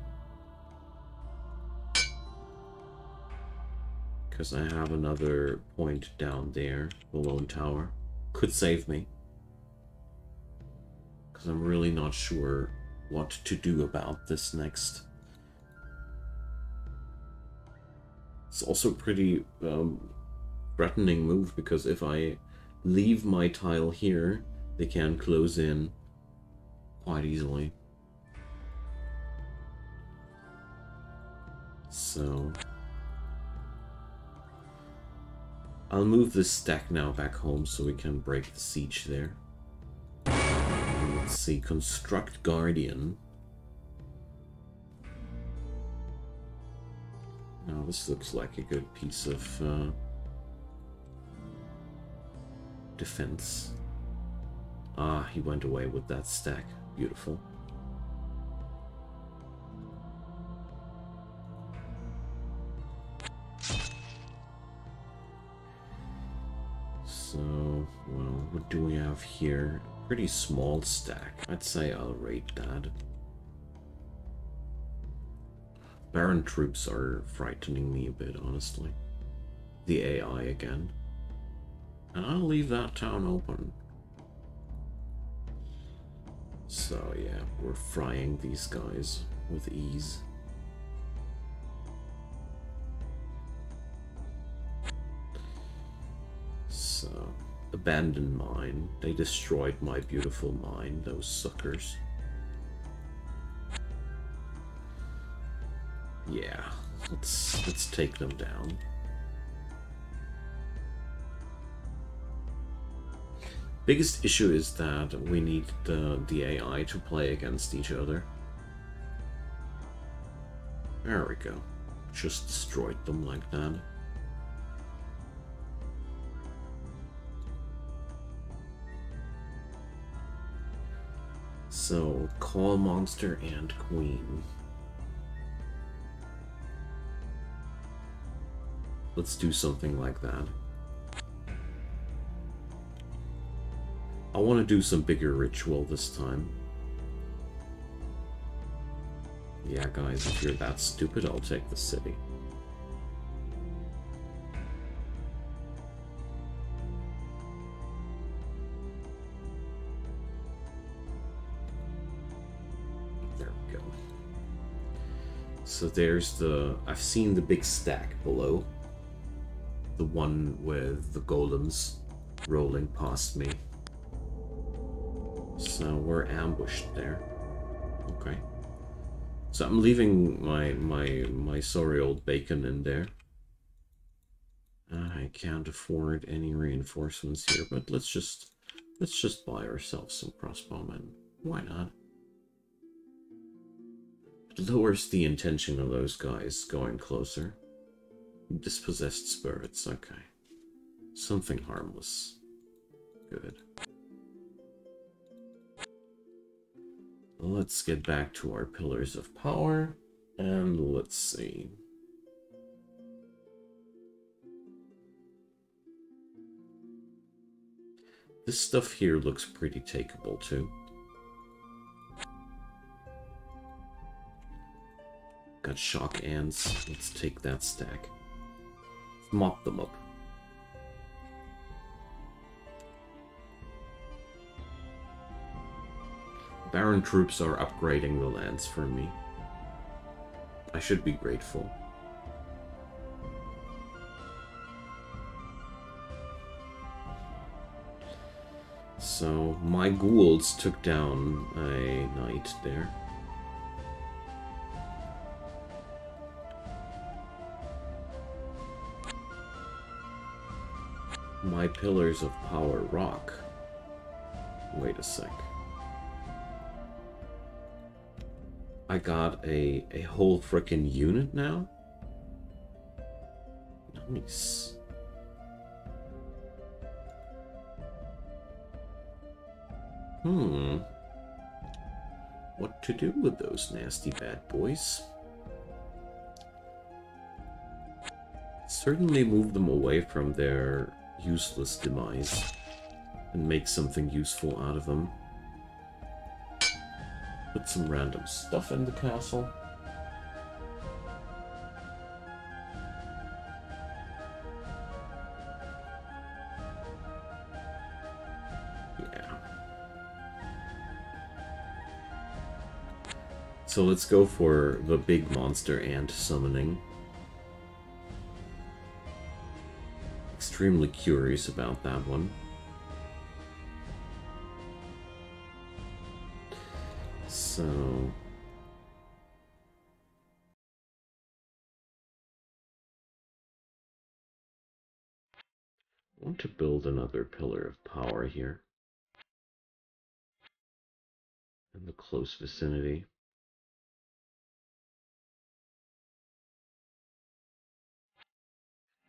Because I have another point down there, the lone tower. Could save me, because I'm really not sure what to do about this next. It's also pretty threatening move, because if I leave my tile here, they can close in quite easily. So I'll move this stack now back home so we can break the siege there. And let's see, construct Guardian. Now this looks like a good piece of defense. Ah, he went away with that stack. Beautiful. So, well, what do we have here? Pretty small stack. I'd say I'll rate that. Baron troops are frightening me a bit, honestly. The AI again. And I'll leave that town open. So yeah, we're frying these guys with ease. So, abandoned mine. They destroyed my beautiful mine, those suckers. Yeah, let's take them down. Biggest issue is that we need the AI to play against each other. There we go. Just destroyed them like that. So, call monster and queen. Let's do something like that. I want to do some bigger ritual this time. Yeah, guys, if you're that stupid, I'll take the city. So there's the... I've seen the big stack below. The one with the golems rolling past me. So we're ambushed there. Okay. So I'm leaving my sorry old bacon in there. I can't afford any reinforcements here, but let's just buy ourselves some crossbowmen. Why not? It lowers the intention of those guys going closer. Dispossessed spirits, okay. Something harmless. Good. Let's get back to our pillars of power, and let's see. This stuff here looks pretty takeable too. Got shock ants. Let's take that stack. Mop them up. Baron troops are upgrading the lands for me. I should be grateful. So, my Goulds took down a knight there. My pillars of power rock. Wait a sec. I got a whole frickin' unit now? Nice. Hmm. What to do with those nasty bad boys? Certainly move them away from their useless demise and make something useful out of them. Put some random stuff in the castle. Yeah. So let's go for the big monster ant summoning. Extremely curious about that one. So... I want to build another pillar of power here. In the close vicinity.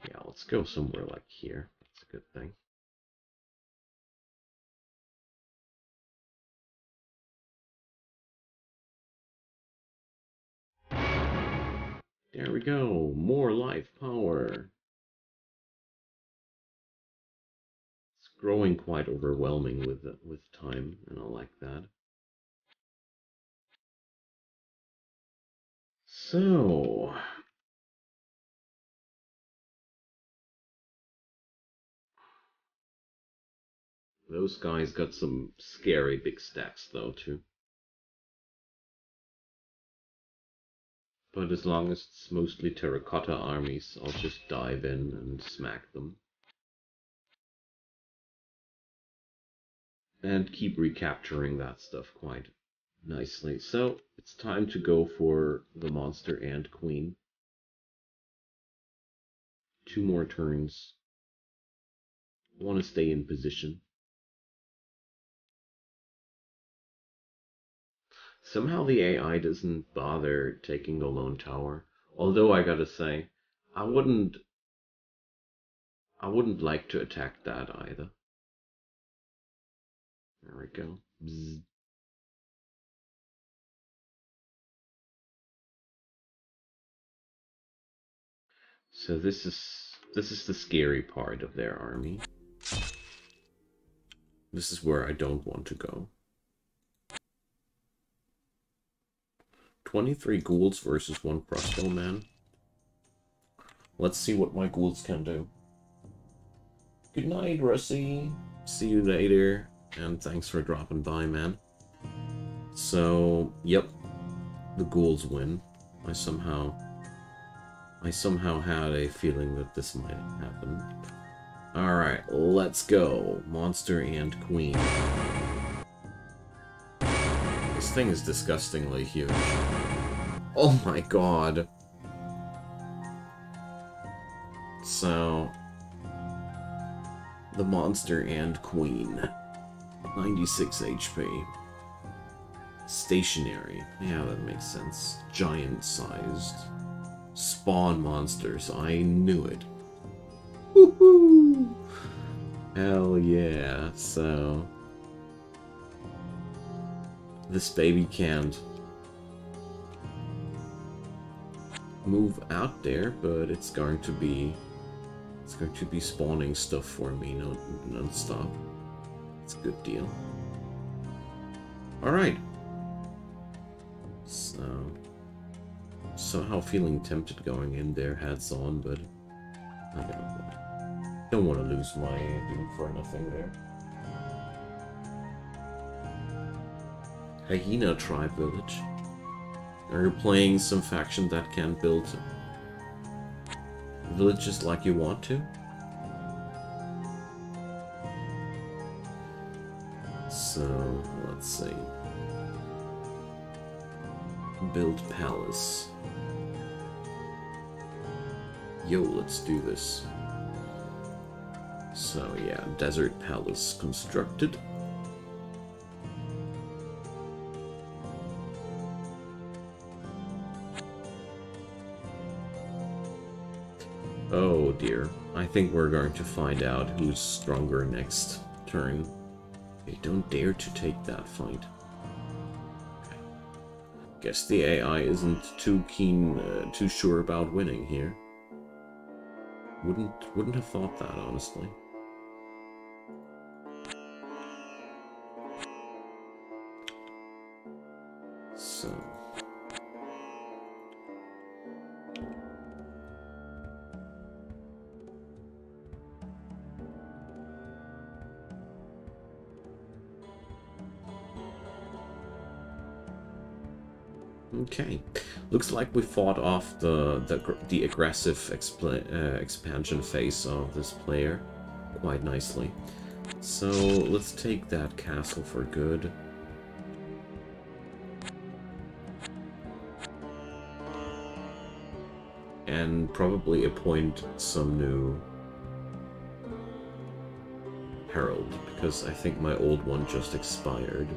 Yeah, let's go somewhere like here. That's a good thing. There we go, more life power. It's growing quite overwhelming with time, and I like that. So, those guys got some scary big stacks though too. But as long as it's mostly terracotta armies, I'll just dive in and smack them. And keep recapturing that stuff quite nicely. So, it's time to go for the monster and queen. 2 more turns. I want to stay in position. Somehow the AI doesn't bother taking the lone tower. Although I gotta say, I wouldn't like to attack that either. There we go. Bzz. So this is the scary part of their army. This is where I don't want to go. 23 Goulds versus 1 Crossbowman. Let's see what my Goulds can do. Good night, Russie. See you later. And thanks for dropping by, man. So, yep. The Goulds win. I somehow had a feeling that this might happen. Alright, let's go. Monster and Queen. This thing is disgustingly huge. Oh my god. So... the monster and queen. 96 HP. Stationary. Yeah, that makes sense. Giant-sized. Spawn monsters. I knew it. Woohoo! Hell yeah. So... this baby can't move out there, but it's going to be... it's going to be spawning stuff for me non-stop. It's a good deal. Alright. So... somehow feeling tempted going in there, hats on, but... I don't want to lose my dude for nothing there. Hyena Tribe Village. Are you playing some faction that can build villages like you want to? So, let's see. Build palace. Yo, let's do this. So yeah, Desert Palace constructed. Oh dear, I think we're going to find out who's stronger next turn. They don't dare to take that fight. Okay. Guess the AI isn't too keen, too sure about winning here. Wouldn't have thought that, honestly. So... okay, looks like we fought off the aggressive expansion phase of this player quite nicely. So let's take that castle for good. And probably appoint some new herald, because I think my old one just expired.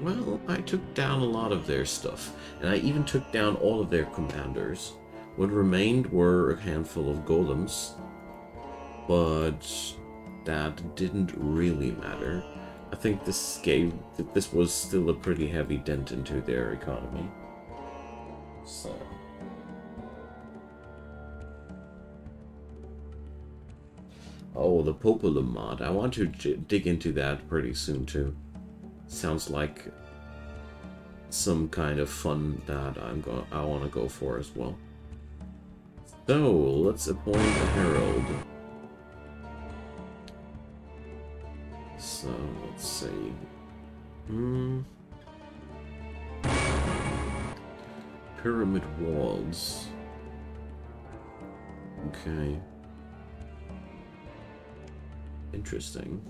Well, I took down a lot of their stuff, and I even took down all of their commanders. What remained were a handful of golems, but that didn't really matter. I think this was still a pretty heavy dent into their economy. So... oh, the Populum mod. I want to dig into that pretty soon, too. Sounds like some kind of fun that I want to go for as well. So, let's appoint a herald. So, let's see. Pyramid walls. Okay. Interesting.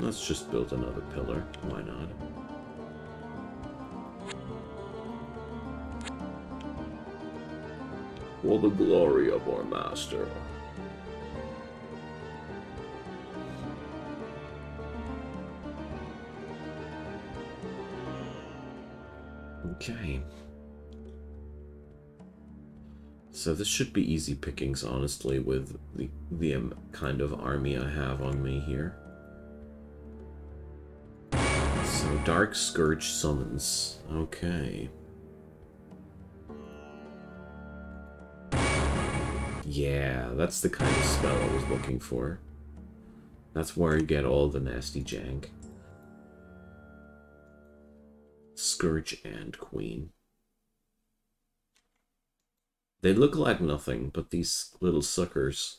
Let's just build another pillar. Why not? For the glory of our master. Okay. So this should be easy pickings, honestly, with the kind of army I have on me here. So, Dark Scourge summons. Okay. Yeah, that's the kind of spell I was looking for. That's where I get all the nasty jank. Scourge and Queen. They look like nothing, but these little suckers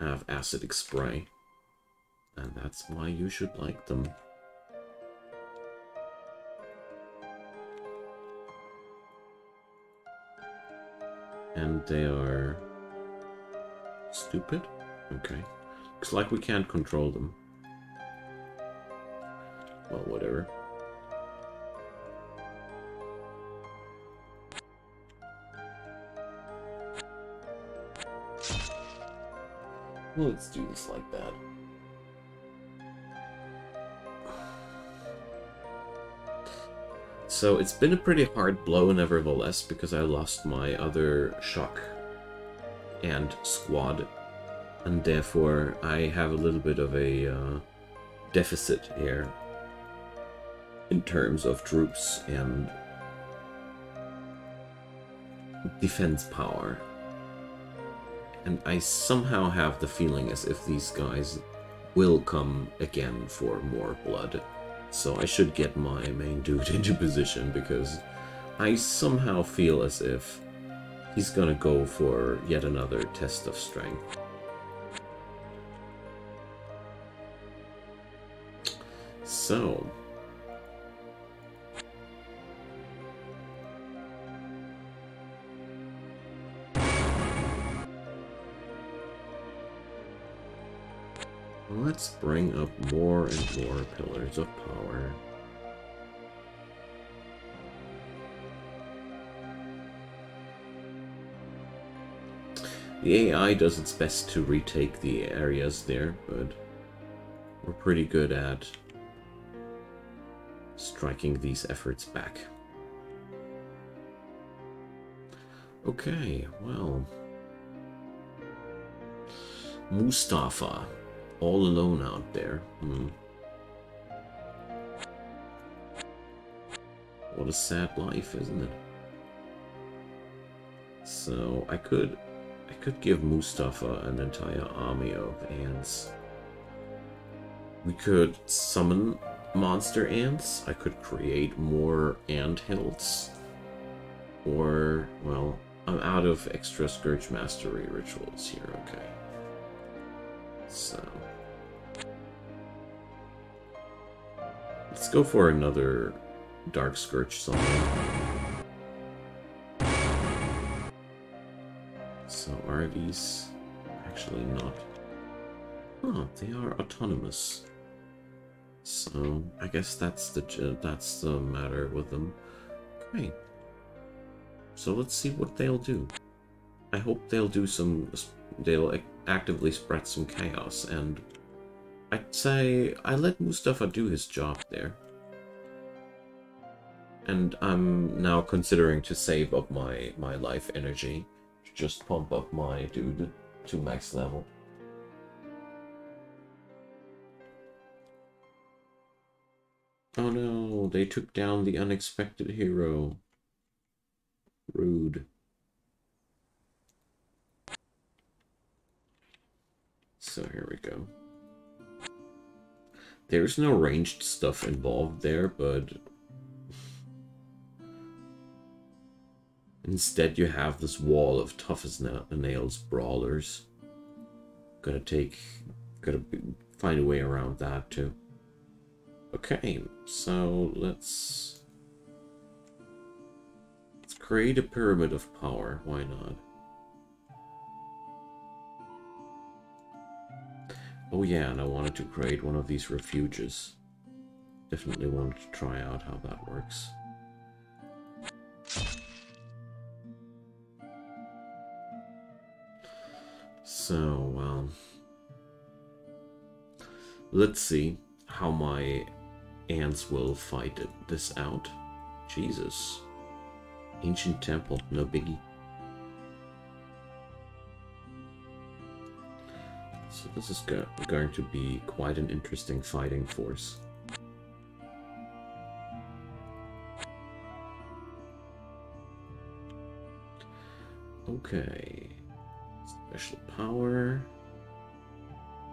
have acidic spray. And that's why you should like them. And they are stupid? Okay. Looks like we can't control them. Well, whatever. Let's do this like that. So it's been a pretty hard blow nevertheless, because I lost my other Shock Ant squad, and therefore I have a little bit of a deficit here in terms of troops and defense power. And I somehow have the feeling as if these guys will come again for more blood. So I should get my main dude into position, because I somehow feel as if he's gonna go for yet another test of strength. So... let's bring up more and more Pillars of Power. The AI does its best to retake the areas there, but we're pretty good at striking these efforts back. Okay, well... Mustafa. All alone out there. What a sad life, isn't it? So I could give Mustafa an entire army of ants. We could summon monster ants. I could create more ant hills. Or, well, I'm out of extra Scourge Mastery rituals here. Okay. So let's go for another Dark Scourge song. So are these actually not... Oh, they are autonomous. So I guess that's the matter with them. Great. So let's see what they'll do. I hope they'll do some... They'll actively spread some chaos, and I'd say I let Mustafa do his job there. And I'm now considering to save up my life energy to just pump up my dude to max level. Oh no, they took down the unexpected hero. Rude. So here we go. There's no ranged stuff involved there, but instead you have this wall of tough as nails brawlers. Gotta find a way around that too. Okay, so let's create a Pyramid of Power. Why not? Oh yeah, and I wanted to create one of these refuges. Definitely wanted to try out how that works. So, well... let's see how my ants will fight this out. Jesus. Ancient temple, no biggie. So this is going to be quite an interesting fighting force. Okay. Special power.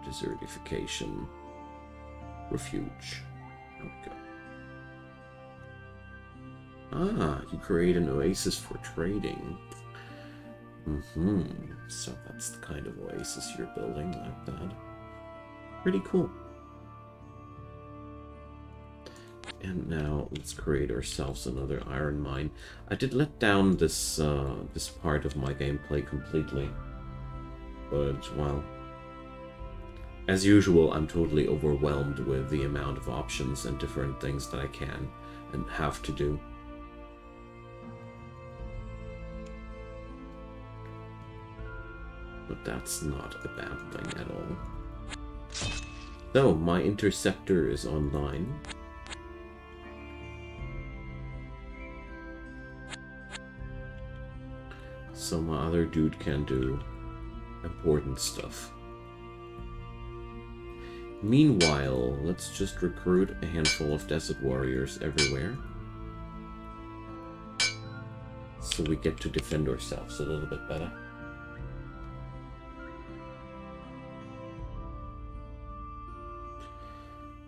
Desertification. Refuge. Okay. Ah, you create an oasis for trading. So that's the kind of oasis you're building, like that. Pretty cool. And now let's create ourselves another iron mine. I did let down this this part of my gameplay completely, but well, as usual, I'm totally overwhelmed with the amount of options and different things that I can and have to do. But that's not a bad thing at all. So, my interceptor is online. So my other dude can do important stuff. Meanwhile, let's just recruit a handful of desert warriors everywhere, so we get to defend ourselves a little bit better.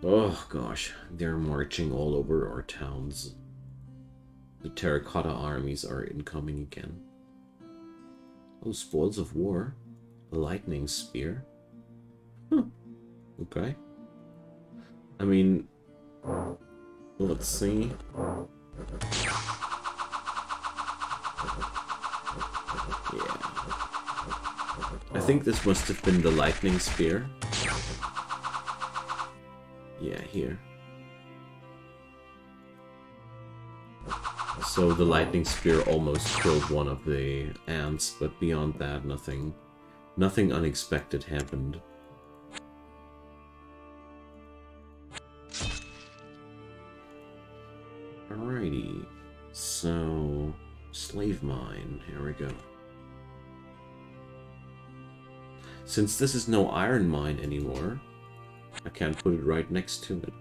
Oh gosh, they're marching all over our towns. The terracotta armies are incoming again. Oh, spoils of war. A lightning spear. Huh. Okay. I mean, let's see. Yeah. I think this must have been the lightning spear. Yeah, here. So the lightning spear almost killed one of the ants, but beyond that, nothing unexpected happened. Alrighty, so slave mine, here we go. Since this is no iron mine anymore, I can't put it right next to it.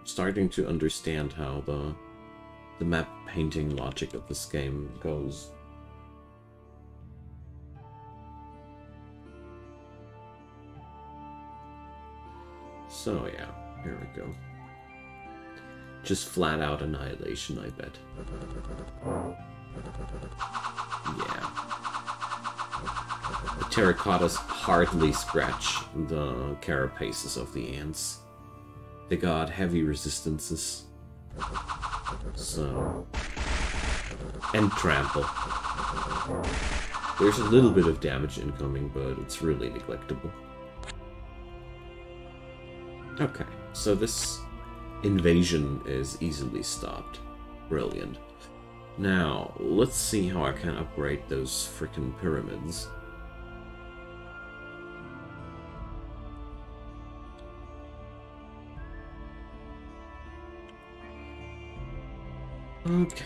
I'm starting to understand how the map painting logic of this game goes. So yeah, here we go. Just flat out annihilation, I bet. Yeah. The terracottas hardly scratch the carapaces of the ants. They got heavy resistances. So, and trample. There's a little bit of damage incoming, but it's really neglectable. Okay, so this invasion is easily stopped. Brilliant. Now, let's see how I can upgrade those frickin' pyramids. Okay.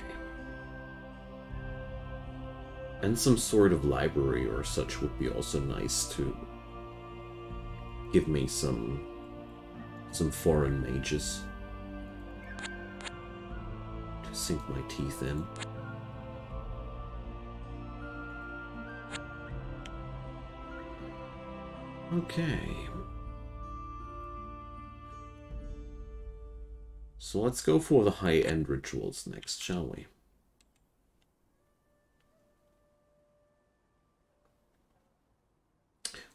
And some sort of library or such would be also nice to give me some foreign mages to sink my teeth in. Okay. So let's go for the high-end rituals next, shall we?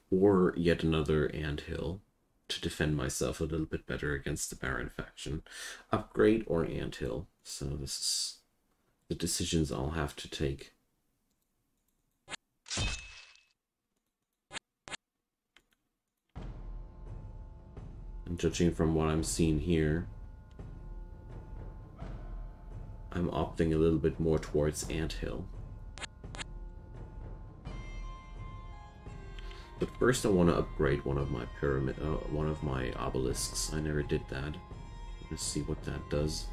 Or yet another ant hill to defend myself a little bit better against the Baron faction. Upgrade or ant hill. So this is the decisions I'll have to take. And judging from what I'm seeing here, I'm opting a little bit more towards Ant Hill. But first I want to upgrade one of my obelisks. I never did that. Let's see what that does.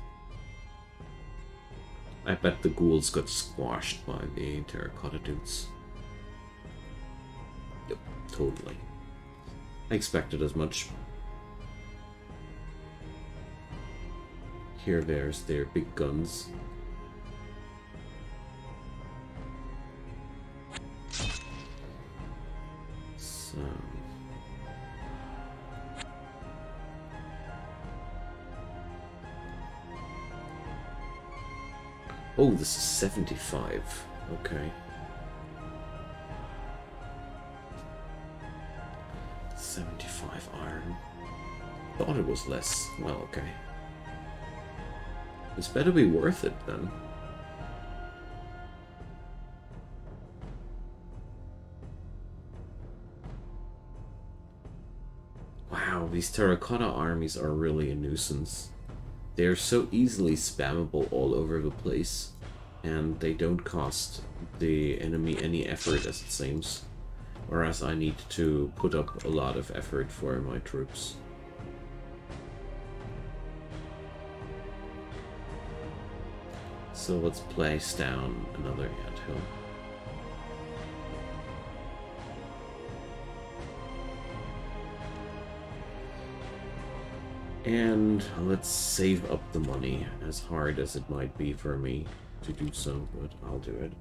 I bet the ghouls got squashed by the terracotta dudes. Yep, totally. I expected as much. Here, there's their big guns. So, oh, this is 75. Okay, 75 iron. Thought it was less. Well, okay. This better be worth it, then. Wow, these terracotta armies are really a nuisance. They are so easily spammable all over the place, and they don't cost the enemy any effort, as it seems. Whereas I need to put up a lot of effort for my troops. So let's place down another ant hill. And let's save up the money, as hard as it might be for me to do so, but I'll do it.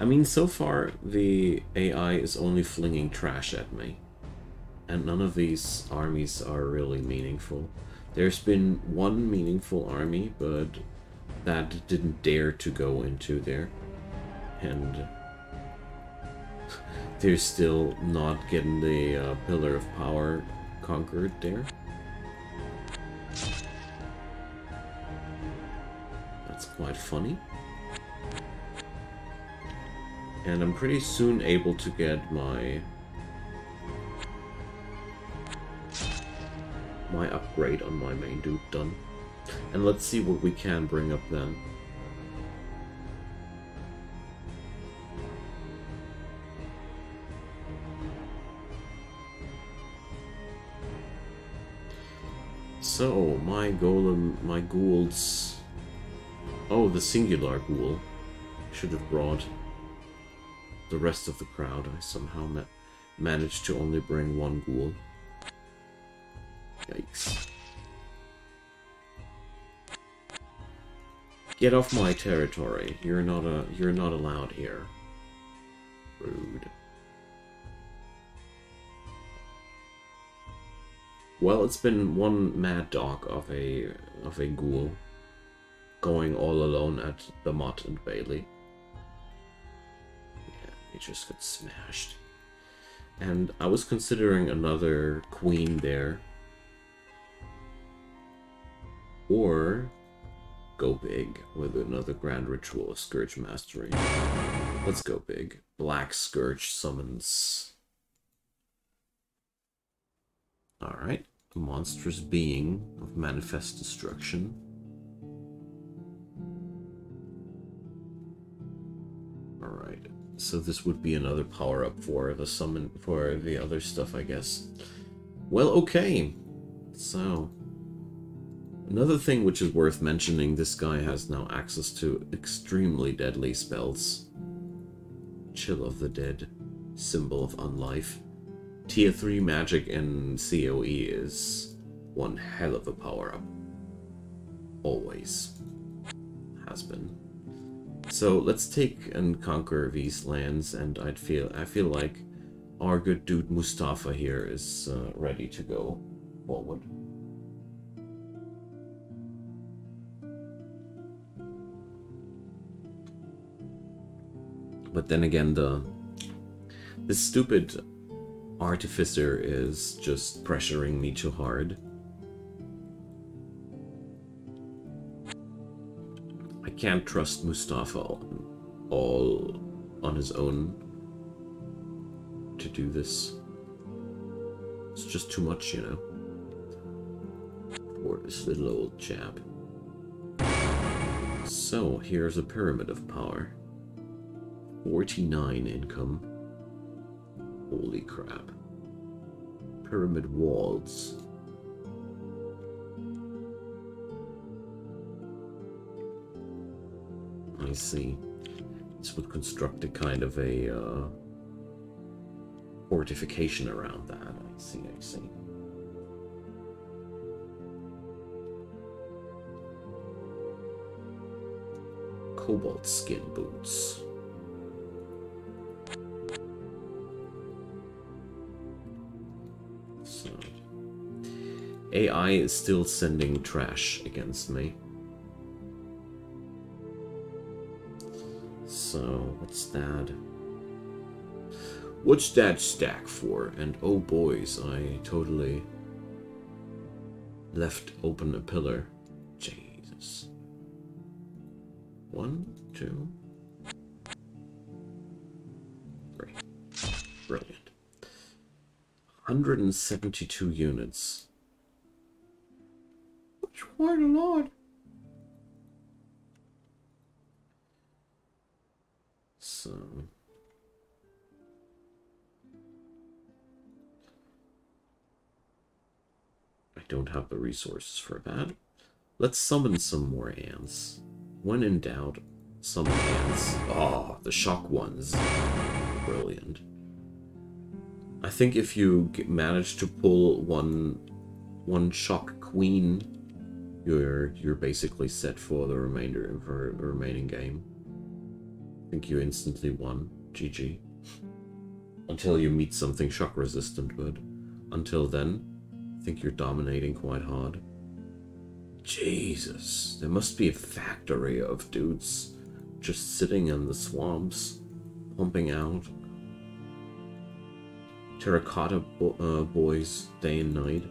I mean, so far, the AI is only flinging trash at me, and none of these armies are really meaningful. There's been one meaningful army, but that didn't dare to go into there, and they're still not getting the Pillar of Power conquered there. That's quite funny. And I'm pretty soon able to get my upgrade on my main dude done. And let's see what we can bring up then. So, my golem, my ghouls... Oh, the singular ghoul. Should have brought the rest of the crowd. I somehow managed to only bring one ghoul. Yikes. Get off my territory. You're not allowed here. Rude. Well, it's been one mad dog of a ghoul going all alone at the Mott and Bailey. It just got smashed. And I was considering another queen there. Or go big with another grand ritual of Scourge Mastery. Let's go big. Black Scourge summons. Alright. A monstrous being of manifest destruction. Alright. So this would be another power-up for the summon, for the other stuff, I guess. Well, okay. So, another thing which is worth mentioning, this guy has now access to extremely deadly spells. Chill of the Dead, Symbol of Unlife. Tier 3 magic in CoE is one hell of a power-up. Always. Has been. So let's take and conquer these lands, and I feel like our good dude Mustafa here is ready to go forward. But then again, this stupid artificer is just pressuring me too hard. Can't trust Mustafa all on his own to do this. It's just too much, you know, for this little old chap. So here's a Pyramid of Power. 49 income. Holy crap. Pyramid walls. I see. This would construct a kind of a fortification around that. I see, I see. Cobalt skin boots. So, AI is still sending trash against me. So, what's that? What's that stack for? And oh boys, I totally left open a pillar. Jesus. 1, 2, 3. Brilliant. 172 units. That's quite a lot. So... I don't have the resources for that. Let's summon some more ants. When in doubt, summon ants. Ah, the shock ones. Brilliant. I think if you manage to pull one shock queen, you're basically set for the remaining game. I think you instantly won. GG. Until you meet something shock resistant, but until then, I think you're dominating quite hard. Jesus, there must be a factory of dudes just sitting in the swamps, pumping out. Terracotta boys, day and night.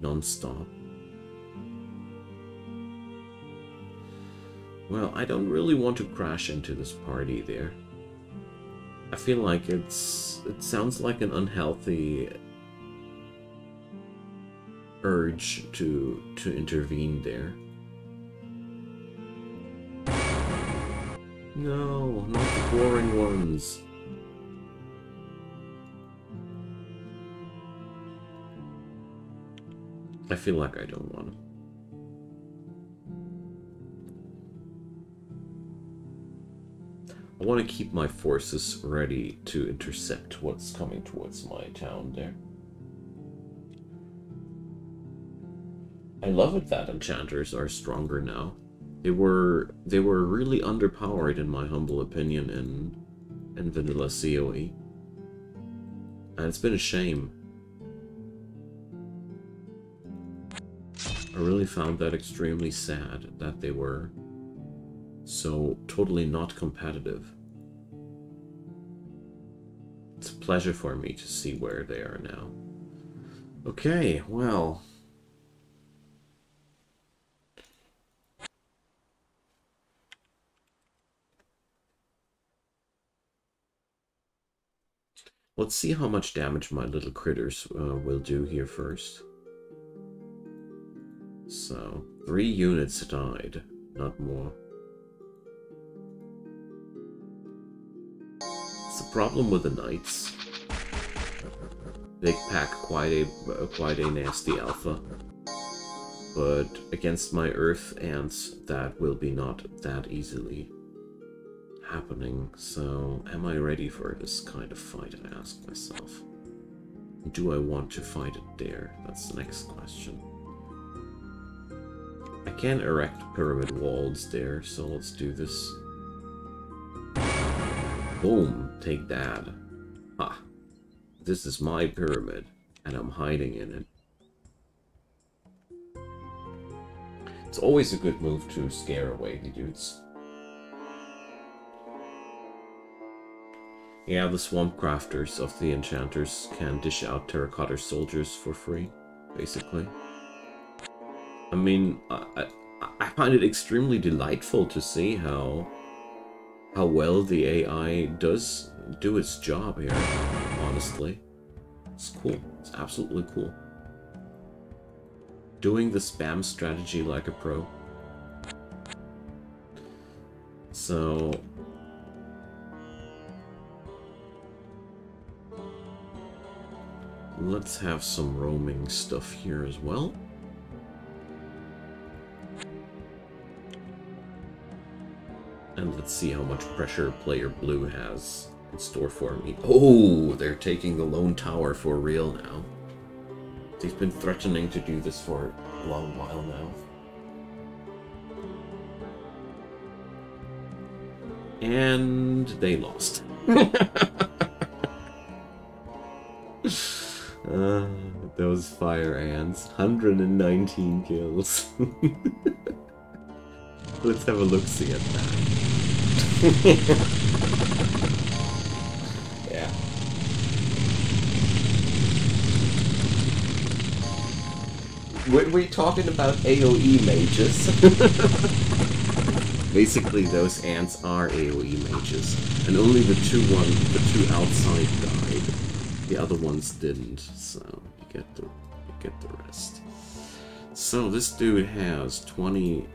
Non-stop. Well, I don't really want to crash into this party there. I feel like it sounds like an unhealthy urge to intervene there. No, not the boring ones. I feel like I don't want to. I want to keep my forces ready to intercept what's coming towards my town there. I love it that enchanters are stronger now. They were really underpowered in my humble opinion in vanilla CoE. And it's been a shame. I really found that extremely sad that they were so totally not competitive. It's a pleasure for me to see where they are now. Okay, well... let's see how much damage my little critters will do here first. So, 3 units died, not more. Problem with the knights, they pack quite a nasty alpha, but against my earth ants that will be not that easily happening. So am I ready for this kind of fight, I ask myself. Do I want to fight it there? That's the next question. I can erect pyramid walls there, so let's do this. Boom, take that. Ha. This is my pyramid, and I'm hiding in it. It's always a good move to scare away the dudes. Yeah, the swamp crafters of the enchanters can dish out terracotta soldiers for free, basically. I mean, I find it extremely delightful to see how well the AI does do its job here, honestly. It's cool. It's absolutely cool. Doing the spam strategy like a pro. So... let's have some roaming stuff here as well. And let's see how much pressure player blue has in store for me. Oh, they're taking the lone tower for real now. They've been threatening to do this for a long while now. And they lost. Those fire ants. 119 kills. Let's have a look-see at that. Yeah. Were we talking about AoE mages? Basically, those ants are AoE mages, and only the two outside died. The other ones didn't, so you get the rest. So this dude has 20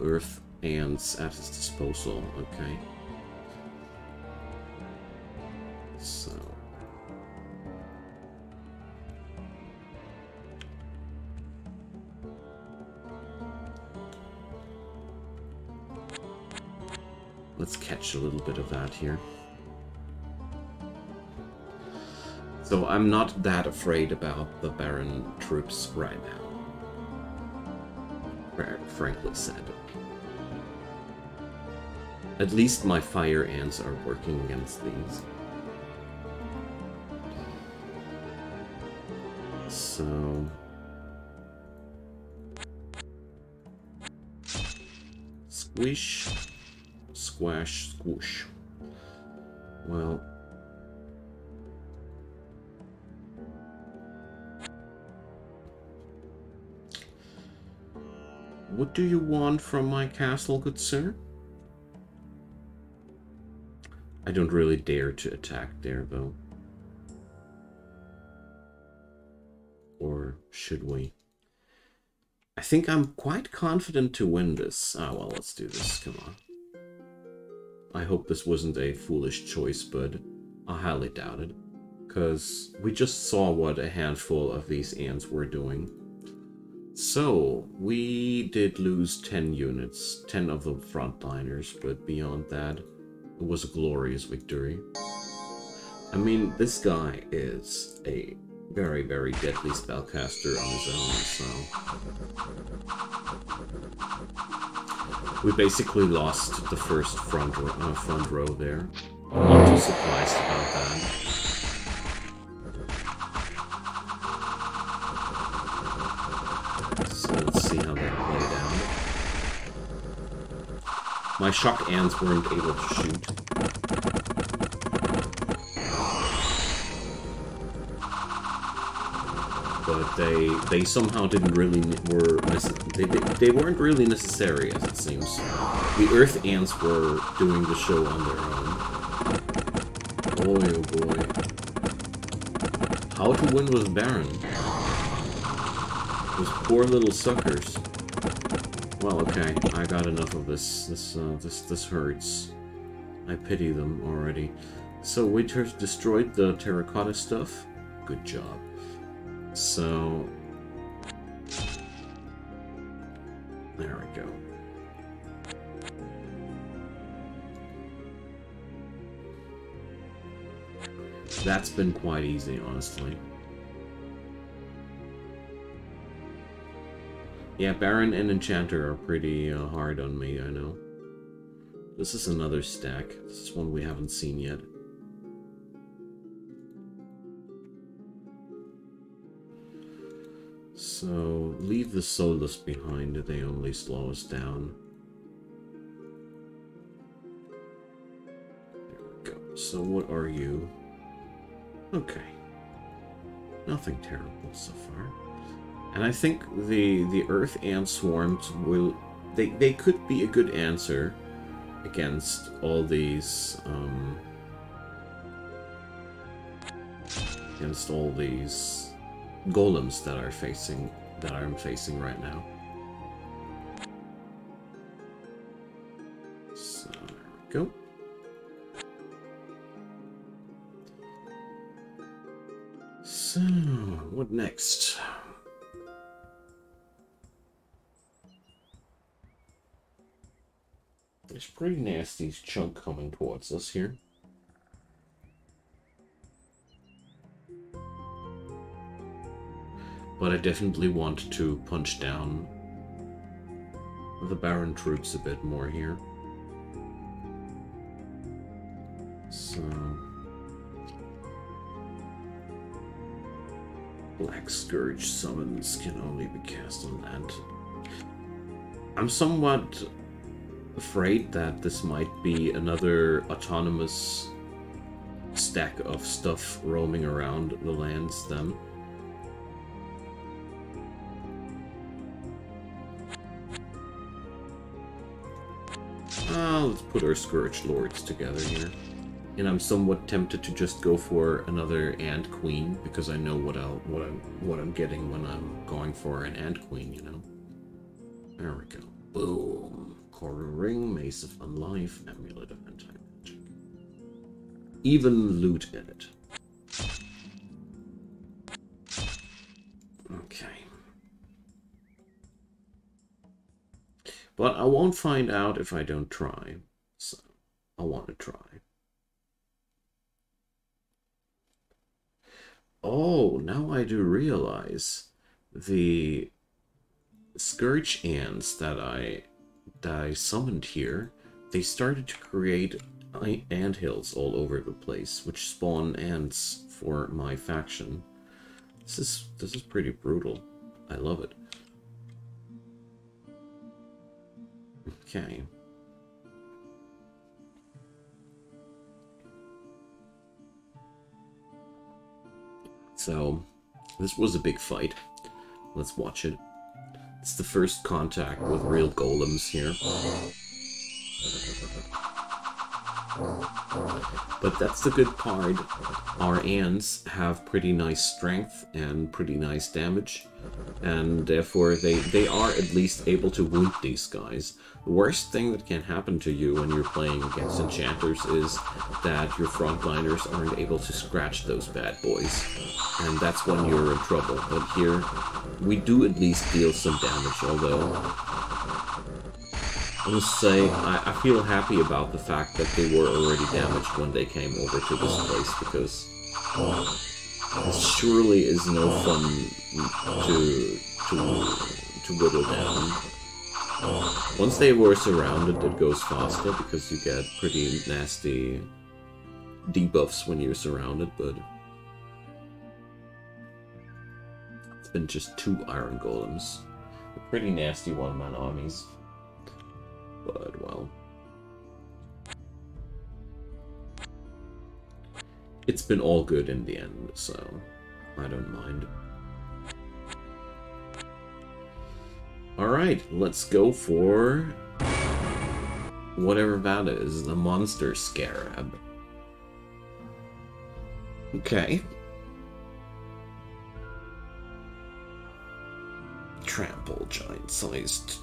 earth ants at his disposal. Okay. So. Let's catch a little bit of that here. So I'm not that afraid about the Baron troops right now, frankly said. At least my fire ants are working against these. So... Squish. Squash. Squish. Well... What do you want from my castle, good sir? I don't really dare to attack there, though. Or should we? I think I'm quite confident to win this. Ah, well, let's do this. Come on. I hope this wasn't a foolish choice, but I highly doubt it. Because we just saw what a handful of these ants were doing. So, we did lose 10 units, 10 of the frontliners, but beyond that, it was a glorious victory. I mean, this guy is a very, very deadly spellcaster on his own, so... We basically lost the first front row there. I'm not too surprised about that. My shock ants weren't able to shoot. But they somehow didn't really they weren't really necessary, as it seems. The earth ants were doing the show on their own. Boy, oh boy. How to win with Baron. Those poor little suckers. Well, okay, I got enough of this. This hurts. I pity them already. So we destroyed the terracotta stuff. Good job. So... There we go. That's been quite easy, honestly. Yeah, Baron and Enchanter are pretty hard on me, I know. This is another stack. This is one we haven't seen yet. So, leave the soulless behind. They only slow us down. There we go. So, what are you? Okay. Nothing terrible so far. And I think the earth ant swarms will... They could be a good answer against all these... against all these golems that are facing... that I'm facing right now. So, there we go. So, what next? There's pretty nasty chunk coming towards us here. But I definitely want to punch down the Baron troops a bit more here. So... Black Scourge summons can only be cast on land. I'm somewhat... afraid that this might be another autonomous stack of stuff roaming around the land's stem. Let's put our Scourge Lords together here. And I'm somewhat tempted to just go for another Ant Queen, because I know what I'm getting when I'm going for an Ant Queen, you know? There we go. Boom. Coral Ring, Mace of Unlife, Amulet of Anti-Magic. Even Loot Edit. Okay. But I won't find out if I don't try, so I want to try. Oh, now I do realize the Scourge Ants that I summoned here, they started to create anthills all over the place, which spawn ants for my faction. This is pretty brutal. I love it. Okay. So, this was a big fight. Let's watch it. It's the first contact with real golems here. But that's the good part. Our ants have pretty nice strength and pretty nice damage, and therefore they are at least able to wound these guys. The worst thing that can happen to you when you're playing against enchanters is that your frontliners aren't able to scratch those bad boys, and that's when you're in trouble. But here, we do at least deal some damage, although I must say, I feel happy about the fact that they were already damaged when they came over to this place, because this surely is no fun to whittle down. Once they were surrounded, it goes faster, because you get pretty nasty debuffs when you're surrounded, but it's been just 2 iron golems. They're pretty nasty one-man armies. But, well, it's been all good in the end, so I don't mind. Alright, let's go for whatever that is, the Monster Scarab. Okay. Trample, giant-sized.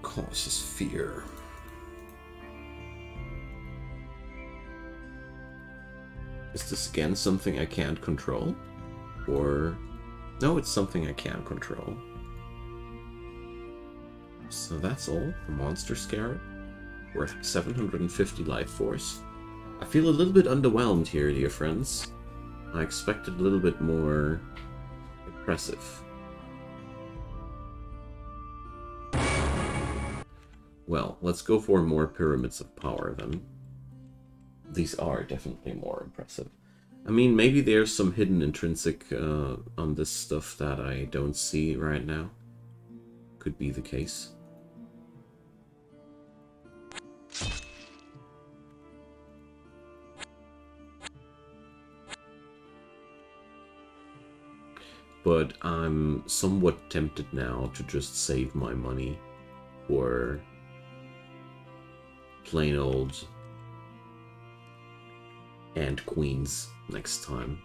Causes fear. Is this again something I can't control? Or... no, it's something I can control. So that's all for Monster Scarab. Worth 750 life force. I feel a little bit underwhelmed here, dear friends. I expected a little bit more impressive. Well, let's go for more Pyramids of Power, then. These are definitely more impressive. I mean, maybe there's some hidden intrinsic on this stuff that I don't see right now. Could be the case. But I'm somewhat tempted now to just save my money for plain old Ant Queens next time.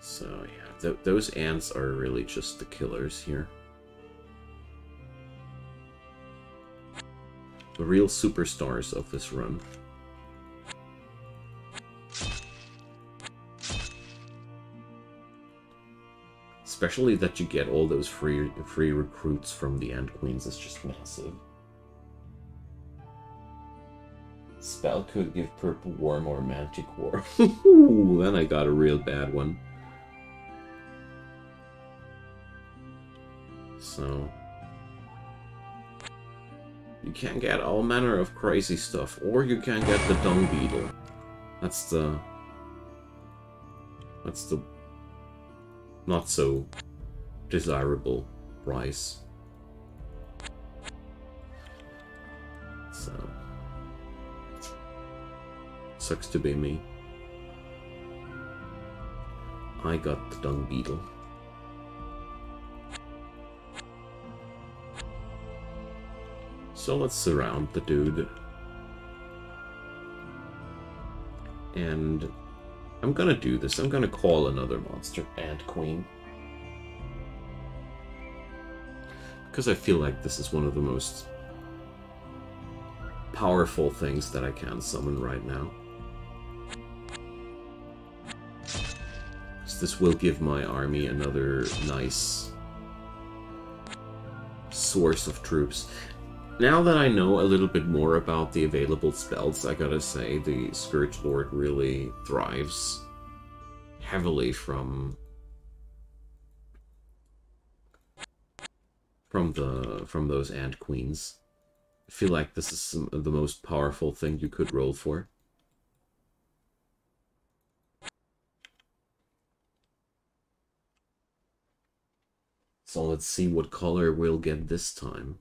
So yeah, those ants are really just the killers here. The real superstars of this run. Especially that you get all those free recruits from the Ant Queens is just massive. Spell could give Purple Worm or Magic Worm. Ooh, then I got a real bad one. So you can get all manner of crazy stuff, or you can get the Dung Beetle. That's the not so desirable price. So sucks to be me. I got the Dung Beetle. So let's surround the dude. And I'm gonna do this. I'm gonna call another monster Ant Queen. Because I feel like this is one of the most powerful things that I can summon right now. So this will give my army another nice source of troops. Now that I know a little bit more about the available spells, I gotta say the Scourge Lord really thrives heavily from those Ant Queens. I feel like this is the most powerful thing you could roll for. So let's see what color we'll get this time.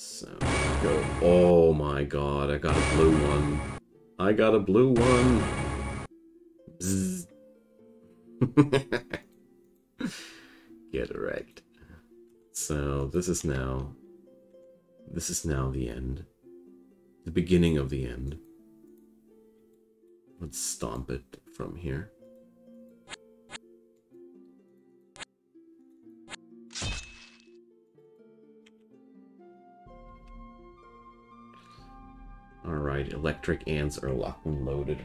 So go. Oh my god, I got a blue one. I got a blue one. Bzzz. Get wrecked. So this is now the end. The beginning of the end. Let's stomp it from here. Alright, electric ants are locked and loaded.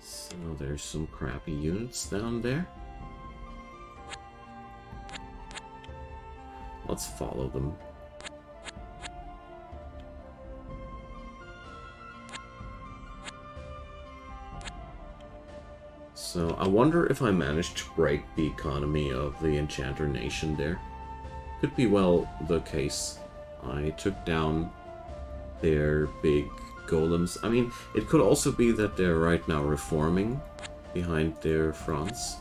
So there's some crappy units down there. Let's follow them. So I wonder if I managed to break the economy of the Enchanter Nation there. Could be well the case. I took down their big golems. I mean, it could also be that they're right now reforming behind their fronts.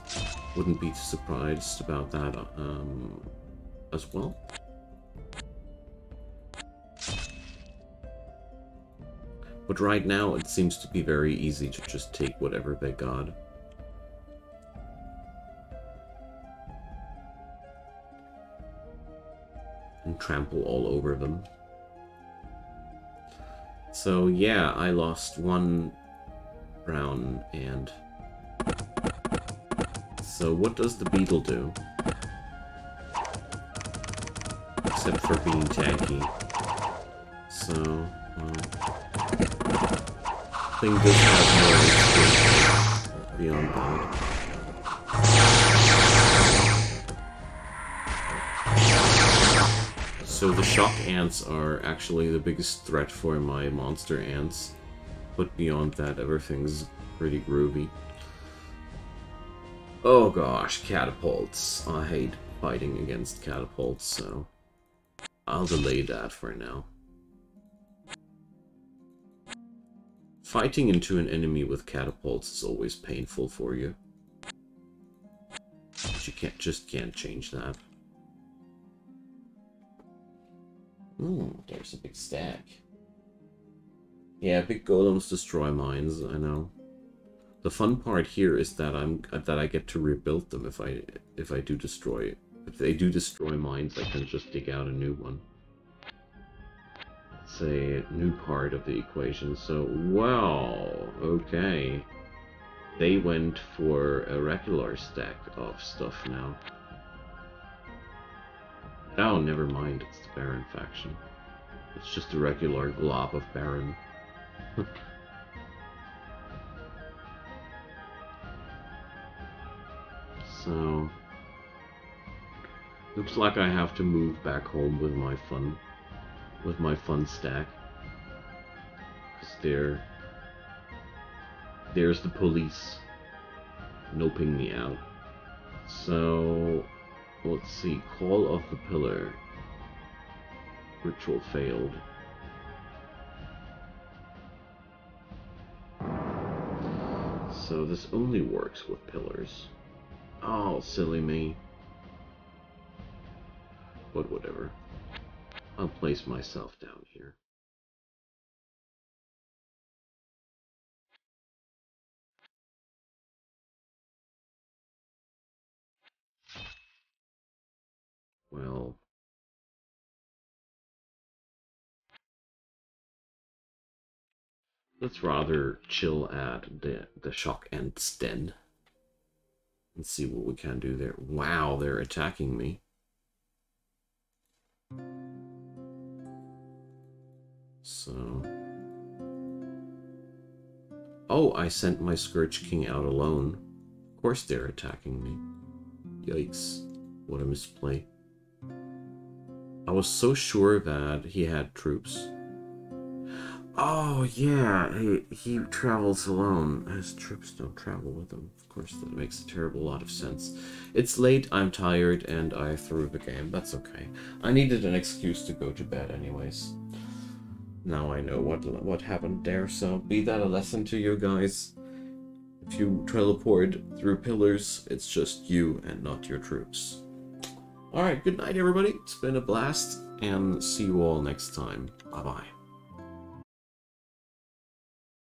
Wouldn't be surprised about that as well. But right now it seems to be very easy to just take whatever they got. And trample all over them. So yeah, I lost one brown ant. So what does the beetle do? Except for being tanky. So I think this has more experience beyond that. So the shock ants are actually the biggest threat for my monster ants, but beyond that everything's pretty groovy. Oh gosh, catapults. I hate fighting against catapults, so I'll delay that for now. Fighting into an enemy with catapults is always painful for you. But you just can't change that. Ooh, there's a big stack. Yeah, big golems destroy mines, I know. The fun part here is that I get to rebuild them if they do destroy mines, I can just dig out a new one. It's a new part of the equation. So wow, okay. They went for a regular stack of stuff now. Oh, never mind, it's the Baron faction. It's just a regular glob of Baron. So, looks like I have to move back home with my fun stack. 'Cause there's the police noping me out. So Let's see. Call of the Pillar. Ritual failed. So this only works with pillars. Oh, silly me. But whatever. I'll place myself down here. Well... let's rather chill at the Shock Ant's den. Let's see what we can do there. Wow, they're attacking me. So... oh, I sent my Scourge King out alone. Of course they're attacking me. Yikes. What a misplay. I was so sure that he had troops. Oh, yeah, he travels alone. His troops don't travel with him. Of course, that makes a terrible lot of sense. It's late, I'm tired, and I threw the game. That's okay. I needed an excuse to go to bed anyways. Now I know what happened there, so be that a lesson to you guys. If you teleport through pillars, it's just you and not your troops. Alright, good night, everybody. It's been a blast, and see you all next time. Bye-bye.